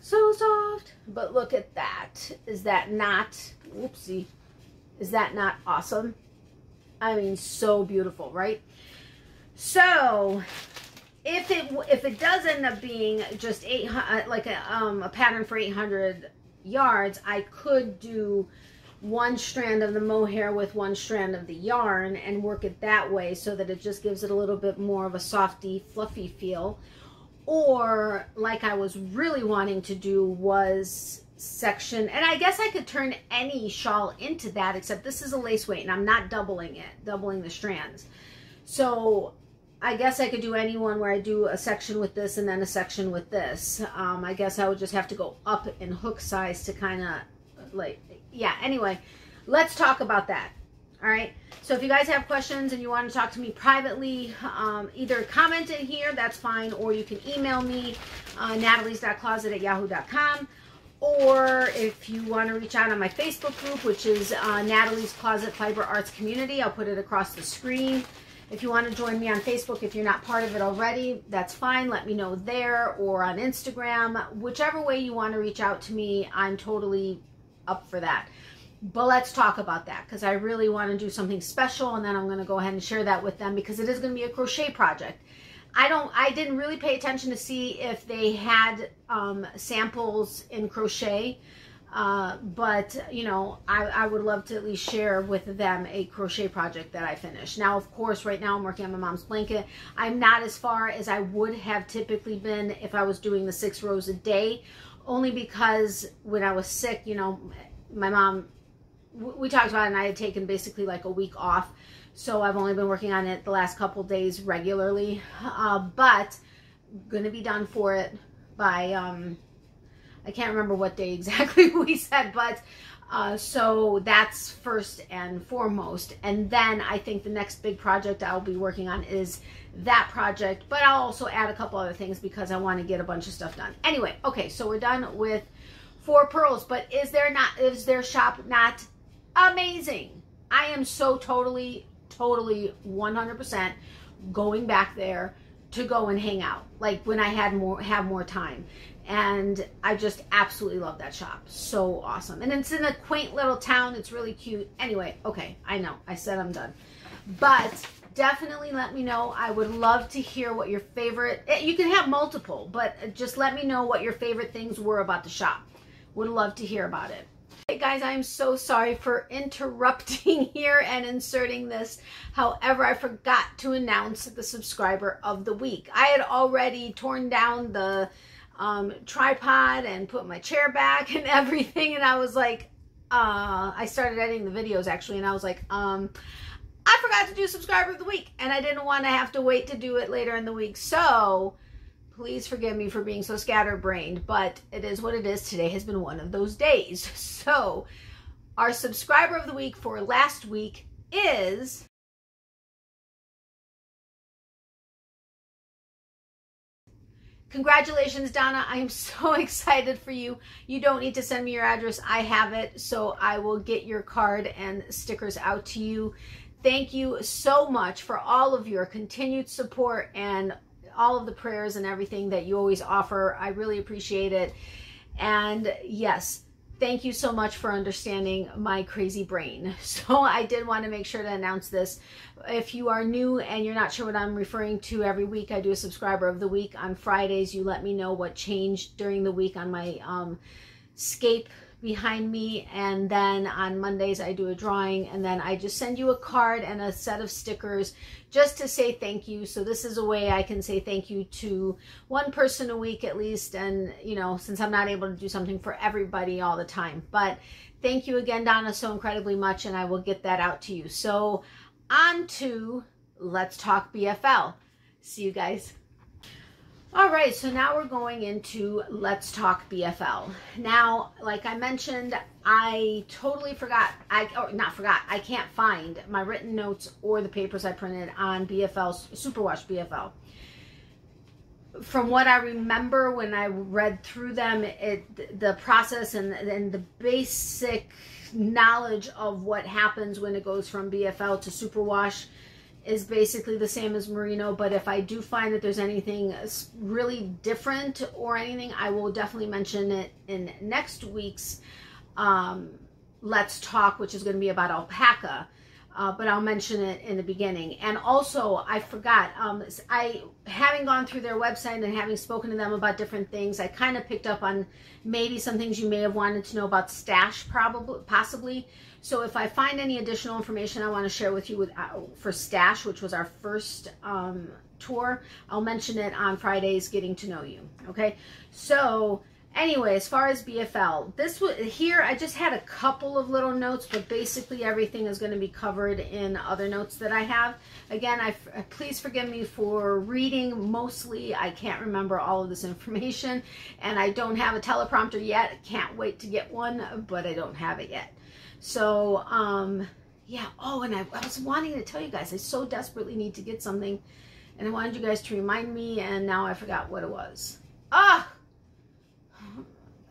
so soft. But look at that. Is that not, whoopsie, is that not awesome? I mean, so beautiful, right? So if it, if it does end up being just eight hundred, like a, um, a pattern for eight hundred yards, I could do one strand of the mohair with one strand of the yarn and work it that way so that it just gives it a little bit more of a softy, fluffy feel. Or like I was really wanting to do was section, and I guess I could turn any shawl into that, except this is a lace weight and I'm not doubling it, doubling the strands. So I guess I could do any one where I do a section with this and then a section with this. Um, I guess I would just have to go up in hook size to kind of like, yeah, anyway, let's talk about that. All right. So if you guys have questions and you want to talk to me privately, um, either comment in here, that's fine. Or you can email me, uh, natalie's dot closet at yahoo dot com. Or if you want to reach out on my Facebook group, which is uh, Natalie's Closet Fiber Arts Community, I'll put it across the screen. If you want to join me on Facebook, if you're not part of it already, that's fine. Let me know there or on Instagram. Whichever way you want to reach out to me, I'm totally up for that. But let's talk about that because I really want to do something special, and then I'm going to go ahead and share that with them because it is going to be a crochet project. I don't. I didn't really pay attention to see if they had um, samples in crochet, uh, but you know, I, I would love to at least share with them a crochet project that I finished. Now, of course, right now I'm working on my mom's blanket. I'm not as far as I would have typically been if I was doing the six rows a day, only because when I was sick, you know, my mom, we talked about it, and I had taken basically like a week off. So I've only been working on it the last couple days regularly, uh, but going to be done for it by, um, I can't remember what day exactly we said, but uh, so that's first and foremost. And then I think the next big project I'll be working on is that project, but I'll also add a couple other things because I want to get a bunch of stuff done. Anyway, okay, so we're done with Four Purls, but is there not, is their shop not amazing? I am so totally, totally one hundred percent going back there to go and hang out, like when I had more, have more time. And I just absolutely love that shop. So awesome. And it's in a quaint little town. It's really cute. Anyway, okay, I know. I said I'm done. But definitely let me know. I would love to hear what your favorite... You can have multiple, but just let me know what your favorite things were about the shop. Would love to hear about it. Hey guys, I am so sorry for interrupting here and inserting this. However, I forgot to announce the subscriber of the week. I had already torn down the... Um, tripod and put my chair back and everything, and I was like, uh, I started editing the videos actually, and I was like, um, I forgot to do subscriber of the week, and I didn't want to have to wait to do it later in the week, so please forgive me for being so scatterbrained, but it is what it is. Today has been one of those days. So our subscriber of the week for last week is Congratulations, Donna. I am so excited for you. You don't need to send me your address. I have it, so I will get your card and stickers out to you. Thank you so much for all of your continued support and all of the prayers and everything that you always offer. I really appreciate it. And yes, Thank you so much for understanding my crazy brain. So I did want to make sure to announce this. If you are new and you're not sure what I'm referring to, every week I do a subscriber of the week. On Fridays, you let me know what changed during the week on my um, scape behind me. And then on Mondays, I do a drawing. And then I just send you a card and a set of stickers just to say thank you. So this is a way I can say thank you to one person a week at least. And, you know, since I'm not able to do something for everybody all the time. But thank you again, Donna, so incredibly much. And I will get that out to you. So on to Let's Talk B F L. See you guys. All right, so now we're going into Let's Talk B F L. Now, like I mentioned, I totally forgot, I or not forgot, I can't find my written notes or the papers I printed on B F L, Superwash B F L. From what I remember when I read through them, it the process and, and the basic knowledge of what happens when it goes from B F L to Superwash is basically the same as merino, but if I do find that there's anything really different or anything, I will definitely mention it in next week's um, Let's Talk, which is going to be about alpaca, uh, but I'll mention it in the beginning. And also, I forgot, um, I having gone through their website and having spoken to them about different things, I kind of picked up on maybe some things you may have wanted to know about stash, probably, possibly. So if I find any additional information I want to share with you with, uh, for Stash, which was our first um, tour, I'll mention it on Friday's Getting to Know You, okay? So anyway, as far as B F L, this was, here I just had a couple of little notes, but basically everything is going to be covered in other notes that I have. Again, I, please forgive me for reading mostly. I can't remember all of this information, and I don't have a teleprompter yet. Can't wait to get one, but I don't have it yet. So, um, yeah. Oh, and I, I was wanting to tell you guys, I so desperately need to get something and I wanted you guys to remind me, and now I forgot what it was. Ah,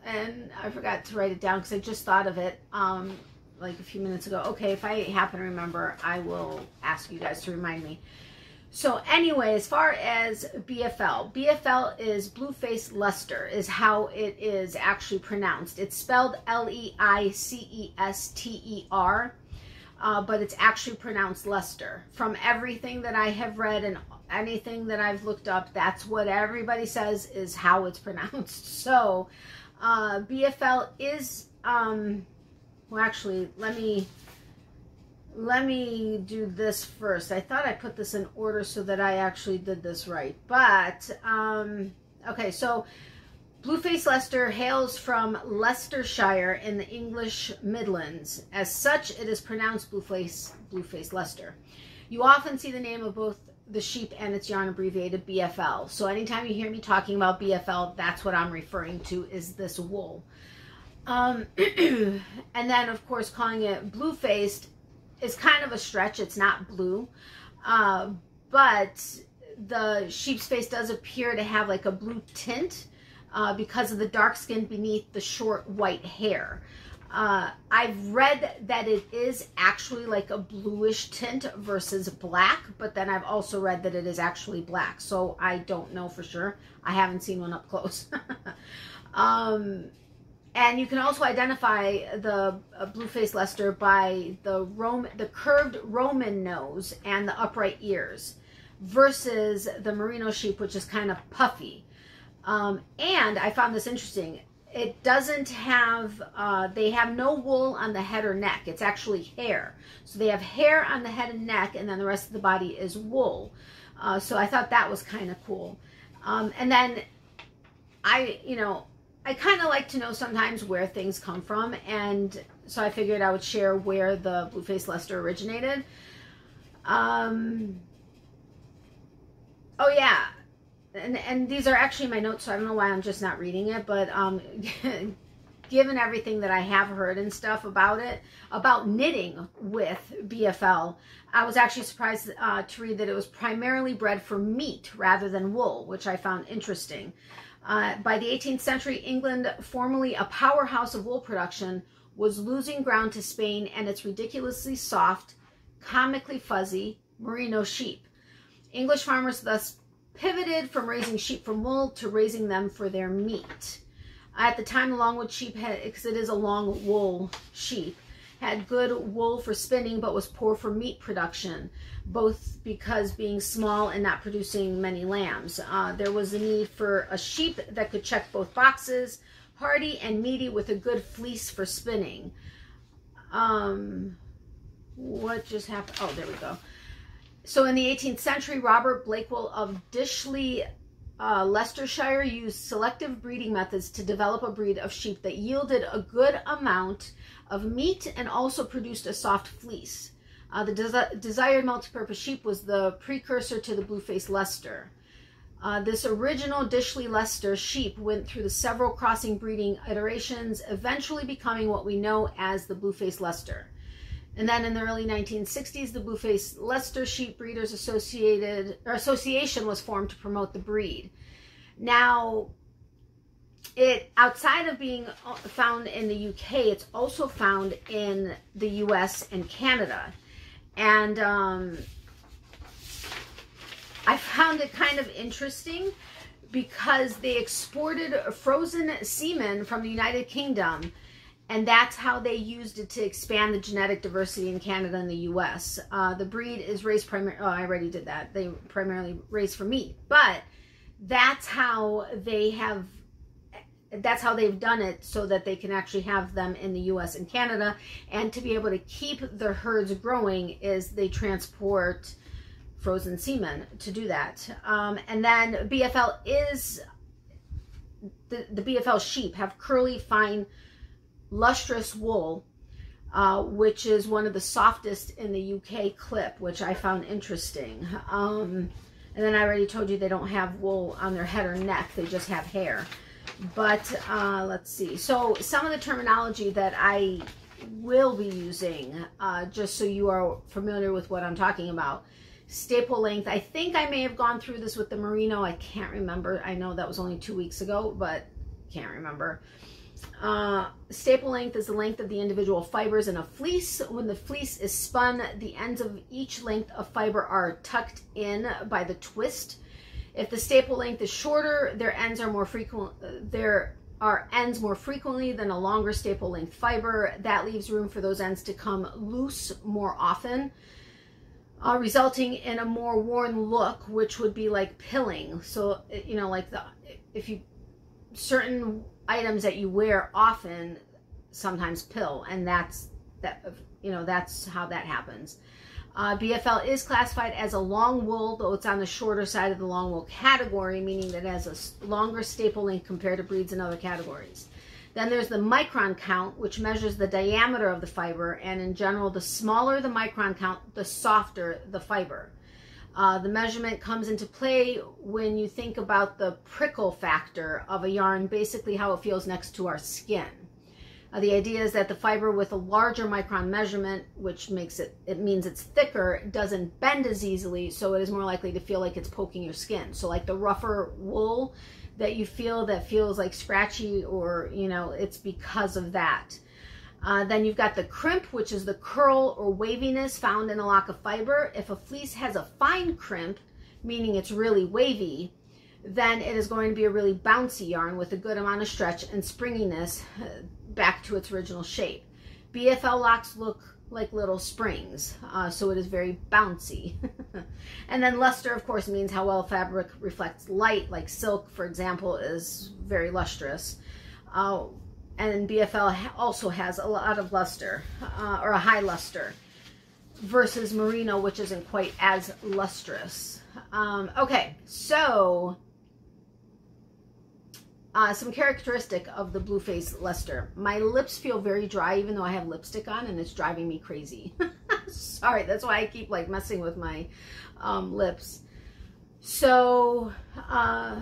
and I forgot to write it down because I just thought of it, um, like a few minutes ago. Okay. If I happen to remember, I will ask you guys to remind me. So anyway, as far as B F L, B F L is Blue Faced Leicester is how it is actually pronounced. It's spelled L E I C E S T E R, uh, but it's actually pronounced Leicester. From everything that I have read and anything that I've looked up, that's what everybody says is how it's pronounced. So uh, B F L is, um, well, actually, let me... Let me do this first. I thought I put this in order so that I actually did this right. But, um, okay, so Blue Faced Leicester hails from Leicestershire in the English Midlands. As such, it is pronounced Blue Faced Blue Faced Leicester. You often see the name of both the sheep and its yarn abbreviated B F L. So anytime you hear me talking about B F L, that's what I'm referring to, is this wool. Um, and then, of course, calling it Blue Faced is kind of a stretch. It's not blue, uh, but the sheep's face does appear to have like a blue tint uh, because of the dark skin beneath the short white hair. Uh, I've read that it is actually like a bluish tint versus black, but then I've also read that it is actually black, so I don't know for sure. I haven't seen one up close. um, And you can also identify the uh, Blue-Faced Leicester by the Roman, the curved Roman nose and the upright ears, versus the merino sheep, which is kind of puffy. Um, and I found this interesting. It doesn't have, uh, they have no wool on the head or neck. It's actually hair. So they have hair on the head and neck, and then the rest of the body is wool. Uh, so I thought that was kind of cool. Um, and then I, you know, I kind of like to know sometimes where things come from, and so I figured I would share where the Blue Faced Leicester originated. Um, oh yeah, and, and these are actually my notes, so I don't know why I'm just not reading it, but um, given everything that I have heard and stuff about it, about knitting with B F L, I was actually surprised uh, to read that it was primarily bred for meat rather than wool, which I found interesting. Uh, by the eighteenth century, England, formerly a powerhouse of wool production, was losing ground to Spain and its ridiculously soft, comically fuzzy merino sheep. English farmers thus pivoted from raising sheep from wool to raising them for their meat. At the time, the longwood sheep, had, because it is a long wool sheep, had good wool for spinning but was poor for meat production, both because being small and not producing many lambs. Uh, there was a need for a sheep that could check both boxes, hardy and meaty with a good fleece for spinning. Um, what just happened? Oh, there we go. So in the eighteenth century, Robert Blakewell of Dishley, uh, Leicestershire, used selective breeding methods to develop a breed of sheep that yielded a good amount of meat and also produced a soft fleece. Uh, the des desired multipurpose sheep was the precursor to the Blue Faced Leicester. Uh, this original Dishley Leicester sheep went through the several crossing breeding iterations, eventually becoming what we know as the Blue Faced Leicester. And then in the early nineteen sixties, the Blue Faced Leicester Sheep Breeders Associated, or Association was formed to promote the breed. Now, it outside of being found in the U K, it's also found in the U S and Canada. And um, I found it kind of interesting because they exported frozen semen from the United Kingdom, and that's how they used it to expand the genetic diversity in Canada and the U S. Uh, the breed is raised primarily, oh, I already did that. They primarily raise for meat, but that's how they have That's how they've done it, so that they can actually have them in the U S and Canada. And to be able to keep their herds growing is they transport frozen semen to do that. Um, and then B F L is, the, the B F L sheep have curly, fine, lustrous wool, uh, which is one of the softest in the U K clip, which I found interesting. Um, and then I already told you they don't have wool on their head or neck, they just have hair. But uh, let's see. So some of the terminology that I will be using, uh, just so you are familiar with what I'm talking about. Staple length. I think I may have gone through this with the merino. I can't remember. I know that was only two weeks ago, but can't remember. Uh, staple length is the length of the individual fibers in a fleece. When the fleece is spun, the ends of each length of fiber are tucked in by the twist. If the staple length is shorter, their ends are more frequent. There are ends more frequently than a longer staple length fiber. That leaves room for those ends to come loose more often, uh, resulting in a more worn look, which would be like pilling. So you know, like the if you certain items that you wear often sometimes pill, and that's that. You know, that's how that happens. Uh, B F L is classified as a long wool, though it's on the shorter side of the long wool category, meaning that it has a longer staple length compared to breeds in other categories. Then there's the micron count, which measures the diameter of the fiber, and in general, the smaller the micron count, the softer the fiber. Uh, the measurement comes into play when you think about the prickle factor of a yarn, basically how it feels next to our skin. Uh, the idea is that the fiber with a larger micron measurement, which makes it, it means it's thicker, doesn't bend as easily, so it is more likely to feel like it's poking your skin. So like the rougher wool that you feel that feels like scratchy or, you know, it's because of that. Uh, then you've got the crimp, which is the curl or waviness found in a lock of fiber. If a fleece has a fine crimp, meaning it's really wavy, then it is going to be a really bouncy yarn with a good amount of stretch and springiness back to its original shape. B F L locks look like little springs, uh, so it is very bouncy. And then luster, of course, means how well fabric reflects light, like silk, for example, is very lustrous. Uh, and B F L also has a lot of luster, uh, or a high luster, versus merino, which isn't quite as lustrous. Um, okay, so... Uh, some characteristic of the Blue Faced Leicester. My lips feel very dry even though I have lipstick on, and it's driving me crazy. Sorry, that's why I keep like messing with my um, lips. So uh,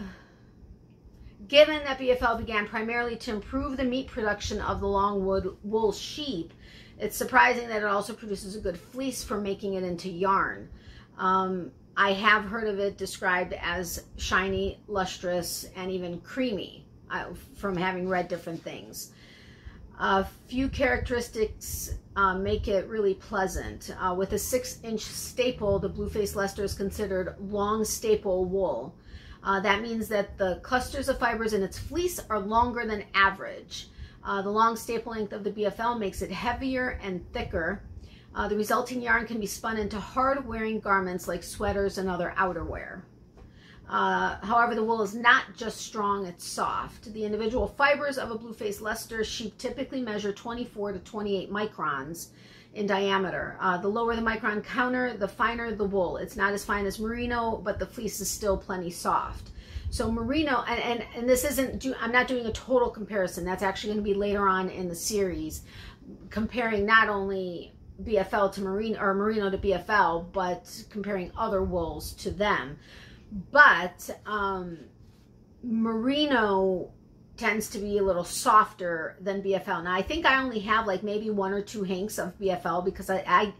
given that B F L began primarily to improve the meat production of the long wood wool sheep, it's surprising that it also produces a good fleece for making it into yarn. Um, I have heard of it described as shiny, lustrous, and even creamy uh, from having read different things. A uh, few characteristics uh, make it really pleasant. Uh, with a six inch staple, the Blue Faced Leicester is considered long staple wool. Uh, that means that the clusters of fibers in its fleece are longer than average. Uh, the long staple length of the B F L makes it heavier and thicker. Uh, the resulting yarn can be spun into hard-wearing garments like sweaters and other outerwear. Uh, however, the wool is not just strong, it's soft. The individual fibers of a Blue Faced Leicester sheep typically measure twenty-four to twenty-eight microns in diameter. Uh, the lower the micron counter, the finer the wool. It's not as fine as merino, but the fleece is still plenty soft. So merino, and, and, and this isn't, do, I'm not doing a total comparison. That's actually going to be later on in the series, comparing not only B F L to merino, or merino to B F L, but comparing other wools to them. But um, merino tends to be a little softer than B F L. Now, I think I only have like maybe one or two hanks of B F L because I, I,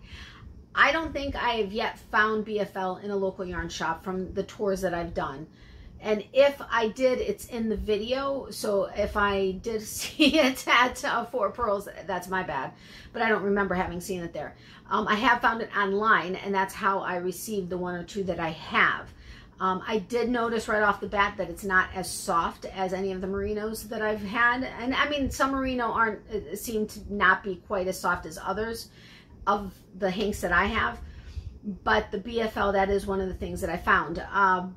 I don't think I have yet found B F L in a local yarn shop from the tours that I've done. And if I did, it's in the video. So if I did see it at uh, Four Purls, that's my bad. But I don't remember having seen it there. Um, I have found it online, and that's how I received the one or two that I have. Um, I did notice right off the bat that it's not as soft as any of the merinos that I've had. And I mean, some merino aren't, seem to not be quite as soft as others of the hanks that I have. But the B F L, that is one of the things that I found. Uh,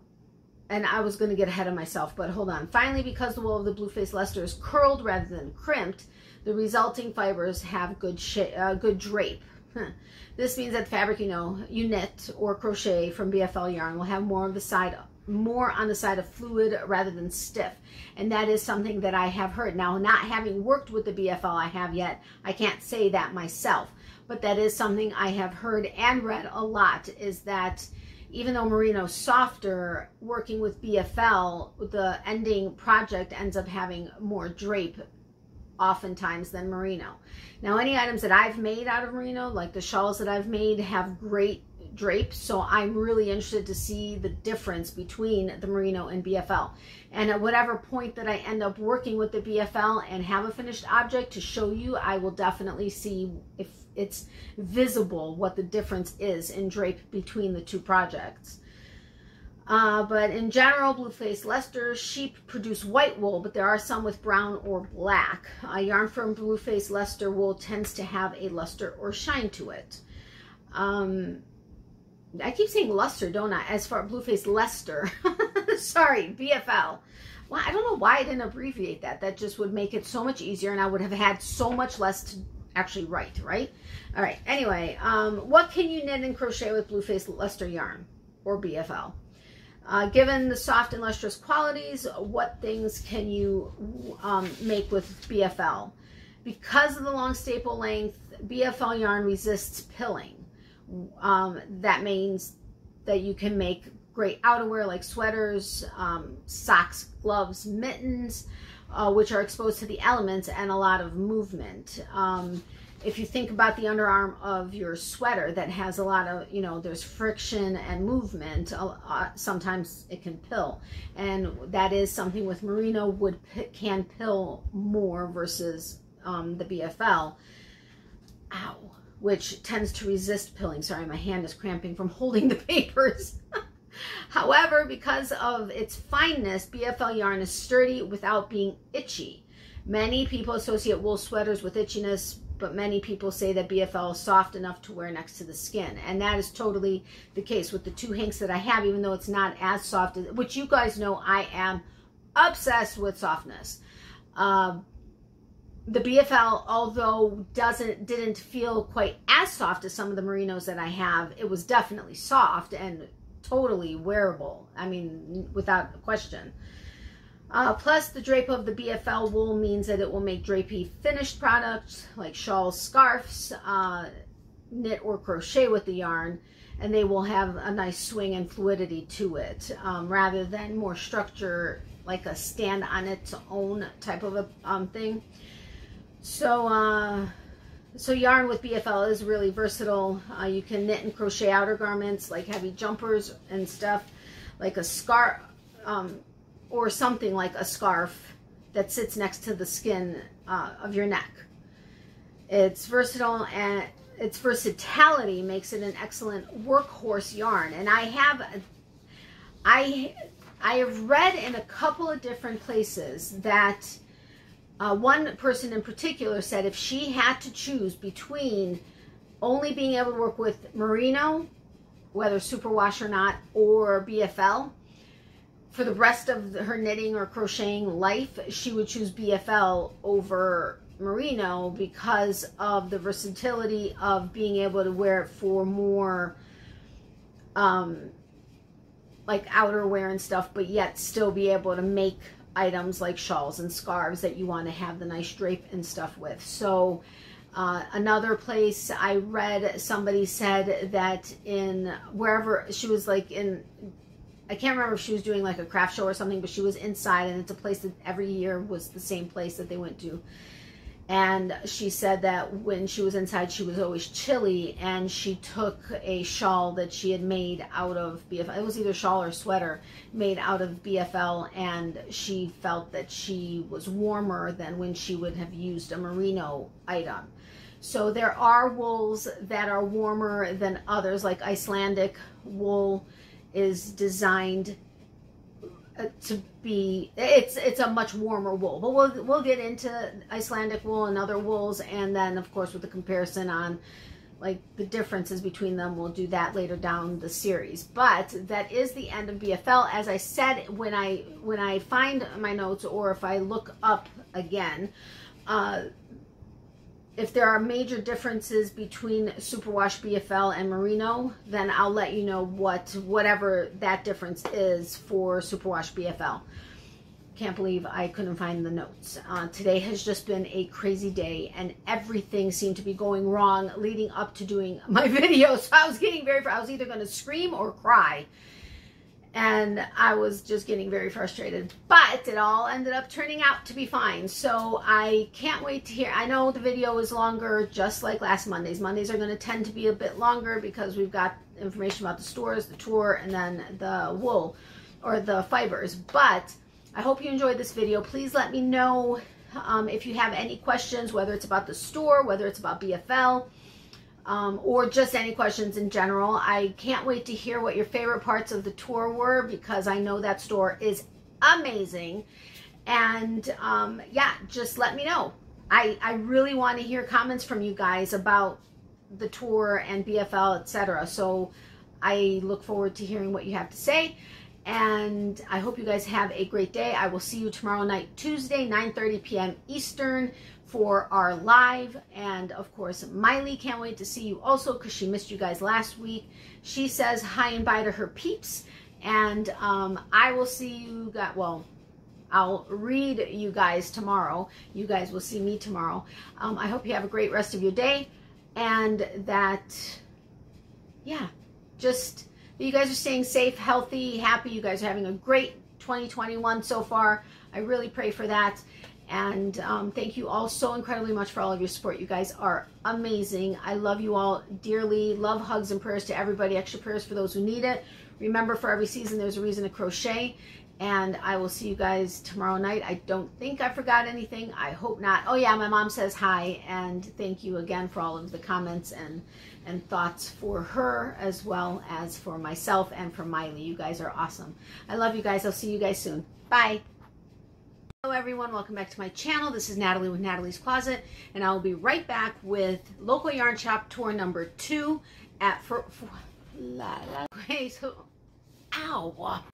and I was going to get ahead of myself, but hold on. Finally, because the wool of the Blue Faced Leicester is curled rather than crimped, the resulting fibers have good, uh, good drape. Huh. This means that the fabric, you know, you knit or crochet from B F L yarn will have more of the side, more on the side of fluid rather than stiff. And that is something that I have heard. Now, not having worked with the B F L I have yet, I can't say that myself, but that is something I have heard and read a lot, is that even though merino's softer, working with B F L, the ending project ends up having more drape oftentimes than merino. Now, any items that I've made out of merino, like the shawls that I've made, have great drape, so I'm really interested to see the difference between the merino and B F L. And at whatever point that I end up working with the B F L and have a finished object to show you, I will definitely see if it's visible what the difference is in drape between the two projects. Uh, but in general, Blue Faced Leicester sheep produce white wool, but there are some with brown or black. Uh, yarn from Blue Faced Leicester wool tends to have a luster or shine to it. Um, I keep saying luster, don't I? As far as Blue Faced Leicester, sorry, B F L. Well, I don't know why I didn't abbreviate that. That just would make it so much easier, and I would have had so much less to actually write, right? All right, anyway, um, what can you knit and crochet with Blue Faced Leicester yarn or B F L? Uh, given the soft and lustrous qualities, what things can you um, make with B F L? Because of the long staple length, B F L yarn resists pilling. Um, that means that you can make great outerwear like sweaters, um, socks, gloves, mittens, uh, which are exposed to the elements and a lot of movement. Um, If you think about the underarm of your sweater that has a lot of, you know, there's friction and movement, uh, sometimes it can pill. And that is something with merino would can pill more versus um, the B F L, ow, which tends to resist pilling. Sorry, my hand is cramping from holding the papers. However, because of its fineness, B F L yarn is sturdy without being itchy. Many people associate wool sweaters with itchiness, but many people say that B F L is soft enough to wear next to the skin. And that is totally the case with the two hanks that I have, even though it's not as soft, as, which you guys know I am obsessed with softness. Uh, the B F L, although doesn't didn't feel quite as soft as some of the merinos that I have, it was definitely soft and totally wearable. I mean, without question. Uh, plus, the drape of the B F L wool means that it will make drapey finished products like shawls, scarves, uh, knit or crochet with the yarn, and they will have a nice swing and fluidity to it, um, rather than more structure like a stand on its own type of a um, thing. So, uh, so yarn with B F L is really versatile. Uh, you can knit and crochet outer garments like heavy jumpers and stuff, like a scarf. Um, or something like a scarf that sits next to the skin uh, of your neck. It's versatile, and its versatility makes it an excellent workhorse yarn. And I have, I I have read in a couple of different places that uh, one person in particular said if she had to choose between only being able to work with merino, whether superwash or not, or B F L, for the rest of her knitting or crocheting life, she would choose B F L over merino because of the versatility of being able to wear it for more um, like outerwear and stuff, but yet still be able to make items like shawls and scarves that you want to have the nice drape and stuff with. So uh, another place I read, somebody said that in wherever she was, like in, I can't remember if she was doing like a craft show or something, but she was inside, and it's a place that every year was the same place that they went to. And she said that when she was inside, she was always chilly, and she took a shawl that she had made out of B F L. It was either shawl or sweater made out of B F L, and she felt that she was warmer than when she would have used a merino item. So there are wools that are warmer than others, like Icelandic wool is designed to be, it's it's a much warmer wool, but we'll we'll get into Icelandic wool and other wools, and then of course with the comparison on like the differences between them, we'll do that later down the series. But that is the end of B F L. As I said, when I when I find my notes, or if I look up again, uh, if there are major differences between superwash, B F L, and merino, then I'll let you know what whatever that difference is for superwash, B F L. Can't believe I couldn't find the notes. Uh, today has just been a crazy day, and everything seemed to be going wrong leading up to doing my video. So I was getting very, I was either going to scream or cry, and I was just getting very frustrated, but it all ended up turning out to be fine. So I can't wait to hear. I know the video is longer, just like last Monday's. Mondays are going to tend to be a bit longer because we've got information about the stores, the tour, and then the wool or the fibers. But I hope you enjoyed this video. Please let me know um, if you have any questions, whether it's about the store, whether it's about B F L, Um, or just any questions in general. I can't wait to hear what your favorite parts of the tour were, because I know that store is amazing. And um, yeah, just let me know. I, I really want to hear comments from you guys about the tour and B F L, et cetera. So I look forward to hearing what you have to say. And I hope you guys have a great day. I will see you tomorrow night, Tuesday, nine thirty p m Eastern, for our live. And of course, Miley can't wait to see you also, because she missed you guys last week. She says hi and bye to her peeps. And um, I will see you guys, well, I'll read you guys tomorrow. You guys will see me tomorrow. Um, I hope you have a great rest of your day. And that, yeah, just... you guys are staying safe, healthy, happy. You guys are having a great twenty twenty-one so far. I really pray for that. And um, thank you all so incredibly much for all of your support. You guys are amazing. I love you all dearly. Love, hugs, and prayers to everybody. Extra prayers for those who need it. Remember, for every season, there's a reason to crochet. And I will see you guys tomorrow night. I don't think I forgot anything. I hope not. Oh, yeah, my mom says hi. And thank you again for all of the comments and and thoughts for her, as well as for myself and for Miley. You guys are awesome. I love you guys. I'll see you guys soon. Bye. Hello everyone, welcome back to my channel. This is Natalie with Natalie's Closet, and I'll be right back with local yarn shop tour number two at for, for la, la, okay, so, ow.